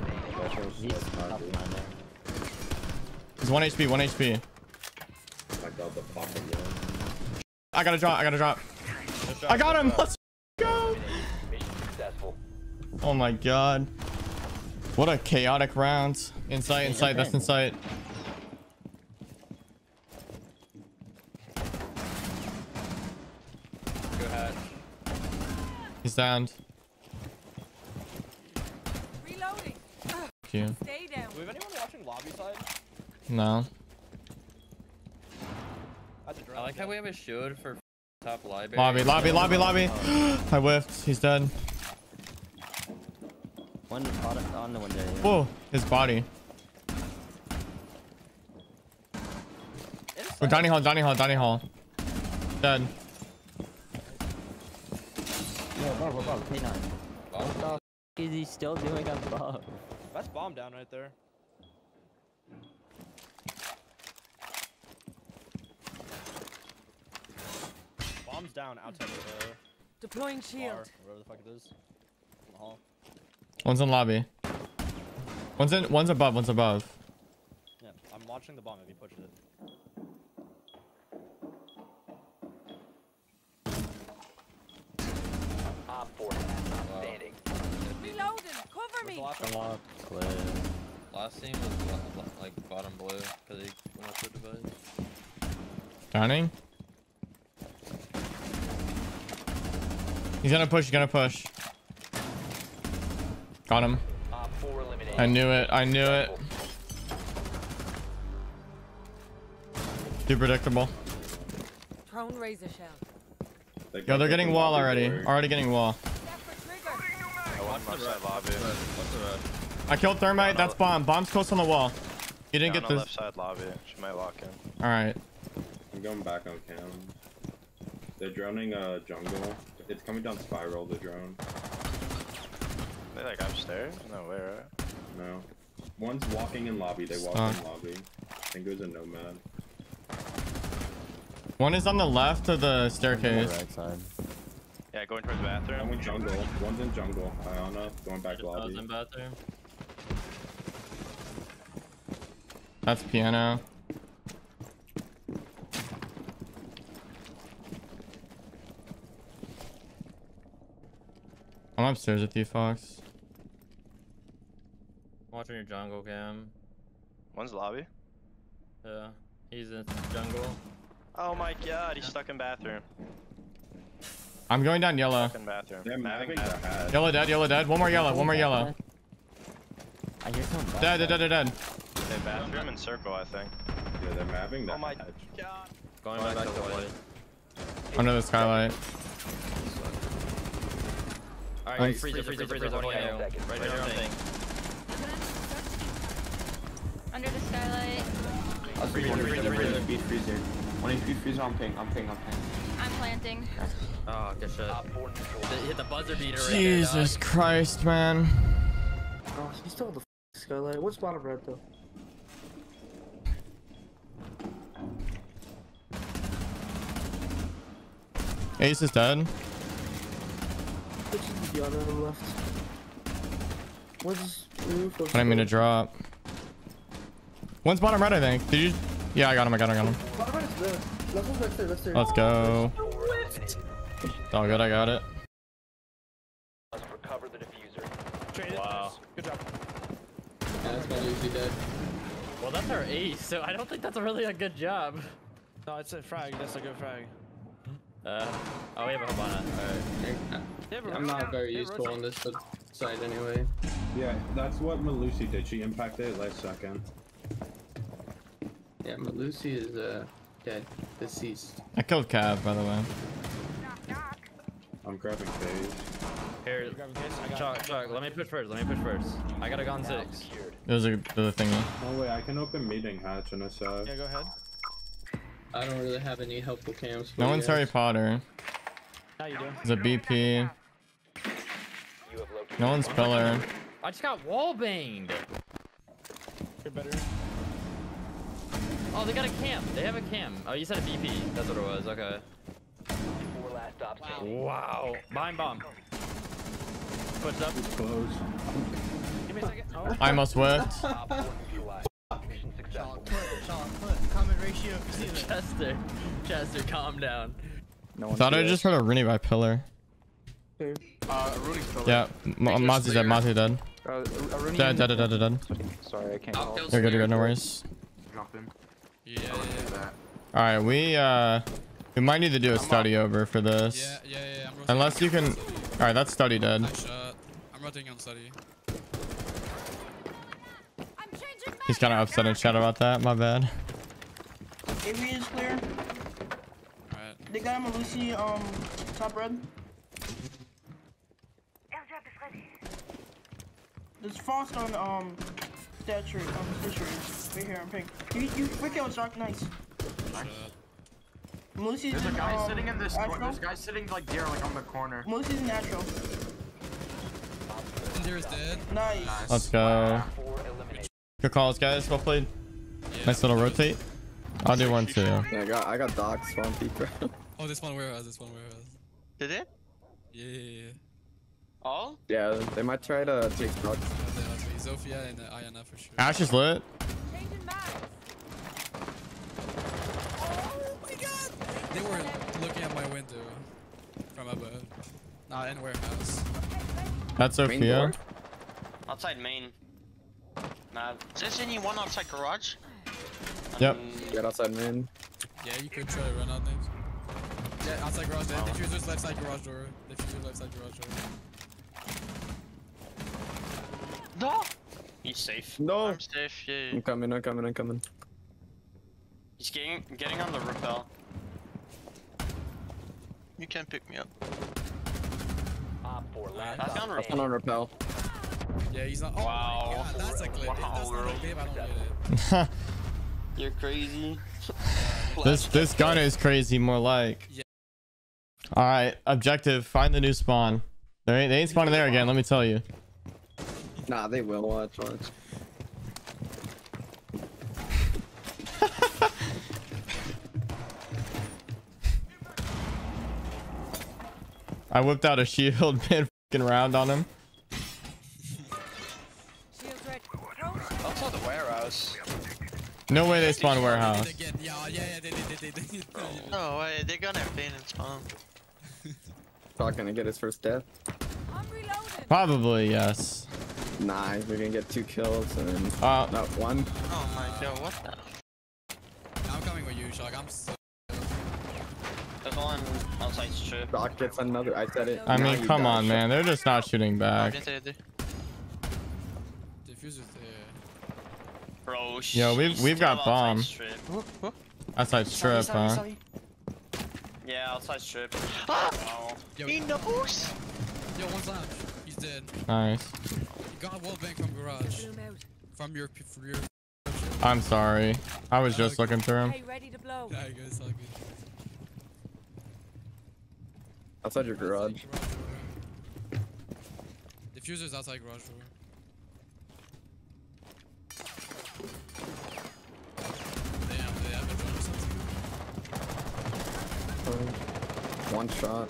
He's 1 HP, 1 HP. I got the fucking gun. I gotta drop, I got him! Let's go! Oh my god. What a chaotic round. Insight, insight, that's insight. Go ahead. He's downed. Reloading. Cute. Stay down. Do we have anyone watching lobby side? No. I like how we have a shield for top library. Lobby. I whiffed. He's dead. 1 product on the window. Yeah. Whoa, his body. Oh, Johnny Hall. Dead. Yeah, bomb. K9. What the f is he still doing on bomb? That's bomb down right there. Bomb's down outside the door. Deploying shield. Bar, whatever the fuck it is. In the hall. 1's in lobby. 1's above. Yeah, I'm watching the bomb if he pushes it. Op 4 standing. Reloading, cover me. Last team was like bottom blue because he went up the device. Downing. He's gonna push. Got him. I knew it. Too predictable. Prone razor shell. Yo, they're getting wall already. Getting wall. I killed Thermite. That's bomb. Bomb's close on the wall. You didn't get this. Left side lobby. She might lock in. All right. I'm going back on cam. They're droning jungle. It's coming down spiral. The drone. They like upstairs? No way, right? No. 1's walking in lobby. They walk in lobby. I think it was a Nomad. 1 is on the left of the staircase. Right side. Yeah, going towards the bathroom. I'm in jungle. 1's in jungle. Iona going back lobby. I was in bathroom. That's piano. I'm upstairs with you, Fox. Watching your jungle cam. 1's lobby. Yeah, he's in jungle. Oh my god, he's stuck in bathroom. I'm going down yellow. Stuck in bathroom. Yellow dead. One more yellow. I hear someone. Dead. Okay, bathroom and circle, I think. Yeah, they're mapping that. Oh my god. Going back to the light. Under the skylight. Alright, freezer. Right there on thing. Under the skylight. Freezer. 1 HP freezer, I'm ping. I'm planting. Oh, good shit. Hit the buzzer beater right there. Jesus Christ, man. Oh, he's still on the skylight. What's bottom right, though? Ace is dead. The other left. What I mean to drop. 1's bottom right, I think. Did you? Yeah, I got him. Bottom right is there. Let's go. Oh good, I got it. Let's recover the diffuser. Wow. Good job. Yeah, that's Malusi dead. Well, that's our ace, so I don't think that's really a good job. No, it's a frag. That's a good frag. Oh, we have a Habana. All right. I'm not very useful on this side anyway. Yeah, that's what Malusi did. She impacted it last second. Yeah, Malusi is dead, deceased. I killed Cav, by the way. I'm grabbing Cave. Here, Chalk, let me push first. I got a gun 6. There's a thingy. Oh wait, I can open meeting hatch on this side. Yeah, go ahead. I don't really have any helpful cams. No one's Harry Potter. How you doing? There's a BP. No one's pillar. I just got wall banged. You're better. Oh, they got a cam. They have a cam. Oh, you said a BP. That's what it was. Okay. Wow. Behind bomb. Puts up. Close. Give me a second. Oh. I almost whiffed. Common ratio. Chester, calm down. No one thought I just heard a Rooney by pillar. Rooney's pillar. Yeah, Mozzie's dead. Mozzie dead. Dead. Sorry, I can't. You're good. No worries. Yeah. Alright, we might need to do a study over for this. Yeah. Unless you can. Alright, that's study dead. I'm rotating on study. He's kind of upset in chat about that. My bad. Area is clear. Alright. They got Malusi top red. There's Frost on statue on the statue. Right here on pink. You freak out, Shawk. Nice. Malusi's there's a guy sitting in this corner. There's a guy sitting like there, like on the corner. Malusi's in natural. There's dead. Nice. Let's go. Good calls, guys. Well played. Yeah, nice little rotate. I'll do one too. Yeah, I got Doc swampy, bro. Oh, this one warehouse. Did it? Yeah. All? Yeah, they might try to take Doc. Zofia and Yana for sure. Ash is lit. They were looking at my window from above. Not in warehouse. That's Sophia. Outside main. Nah. Is this any one outside garage? Yep. Get outside main. Yeah, you could try to run out things. Yeah, outside garage. They choose this left side garage door. No! He's safe. No! I'm safe. Yeah. I'm coming. He's getting on the rappel. You can't pick me up. That's on rappel. Yeah, he's not. Oh wow. God, that's a clip. Wow, you're crazy. This gun is crazy, more like. Yeah. All right, objective: find the new spawn. They ain't spawning there again. Let me tell you. Nah, they will. Watch. I whipped out a shield mid-fucking round on him. Outside the warehouse. No way they spawn warehouse. No way, they're gonna have been in spawn. Not gonna get his first death. Probably, yes. Nah, we're gonna get 2 kills and then not 1. Oh my god, what the? I'm coming with you, Shawk. I'm so. There's one outside strip. Doc gets another. I said it. I mean, come on, man. They're just not shooting back. Bro, yo, we've got bomb. Outside strip, huh? Yeah, outside strip. He knows. Yo, one's left. He's dead. Nice. You got wall bang from garage. From your. I'm sorry. I was just looking through him. Hey, ready to blow. Yeah, it's all good. Outside your garage. Diffuser's outside garage door. Damn, they have a drone or something. One shot.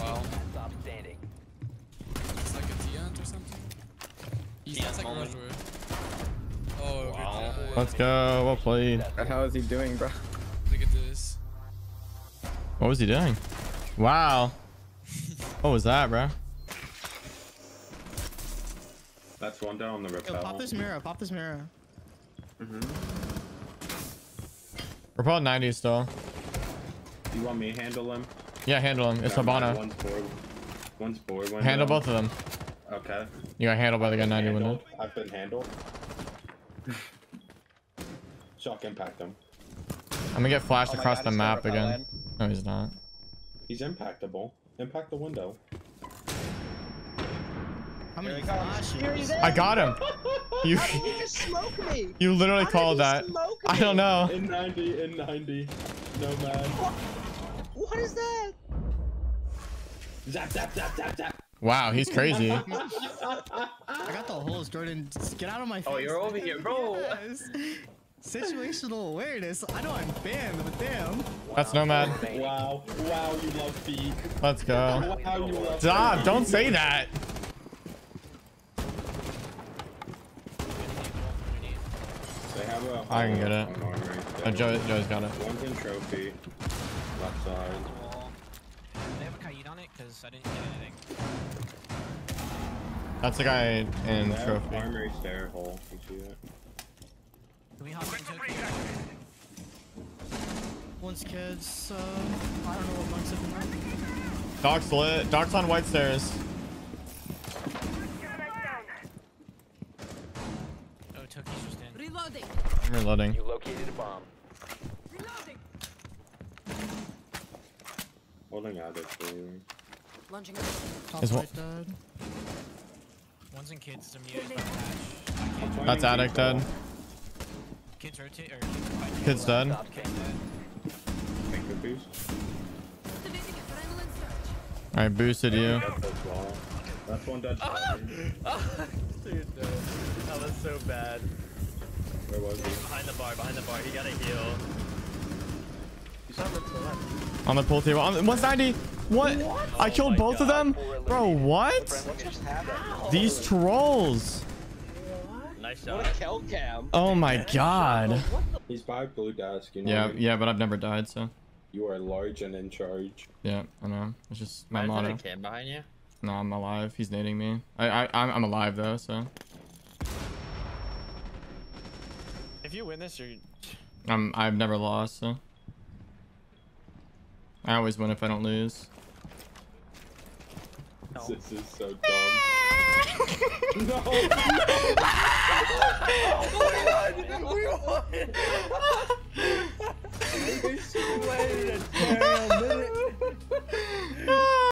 Well. It's like a Tiant or something? He's outside garage door. Oh, wow. Let's go. Well played. How is he doing, bro? Look at this. What was he doing? Wow. What was that, bro? That's one down on the repel. Yo, pop this mirror. Pop this mirror. We're probably 90 still. You want me to handle him? Yeah, handle him. It's Habana. One's board. Handle both of them. Okay. You got handled by the guy 90 window. I've been handled. Shock impact him. I'm gonna get flashed across the map again. No, he's not. He's impactable. Impact the window. How many flashes? I got him. You How did you just smoke me? You literally How called that. I don't know. In 90. Nomad. What is that? Zap, zap, zap, zap, zap. Wow, he's crazy. I got the holes, Jordan. Just get out of my face. Oh, you're over here, bro. Yes. Situational awareness. I know I'm banned, but damn. Wow. That's Nomad. Wow. Wow, you love feet. Let's go. Wow, you love Stop. Feet. Don't say that. I can get it. Oh, Joey's got it. One's in trophy. Left side. They have a kite on it because I didn't get anything. That's the guy in trophy. Armory stair hole. You see that? Can we hop into it? One's kids. I don't know what one's in. Doc's lit. Doc's on white stairs. Oh, Turkey's just in. Reloading. I'm reloading. You located a bomb. Reloading. Holding out it too. Lunging up. Is what? One's in kids. Some UAs. That's addict dead. Kids rotate or kids dead. Take the boost. I boosted you. That's one dead. Dude, no. That was so bad. Where was he? Behind the bar. He got a heal. He's on the pool table. On the 190. What? I killed both of them? Bro, what? These trolls. Nice shot. What a kill cam. Oh my god. He's by blue desk. You know yeah, but I've never died, so. You are large and in charge. Yeah, I know. It's just my motto. Is that a cam behind you? No, I'm alive. He's nading me. I'm alive though, so. If you win this, you're. I've never lost, so. I always win if I don't lose. No. This is so dumb. No! No! We won! We won!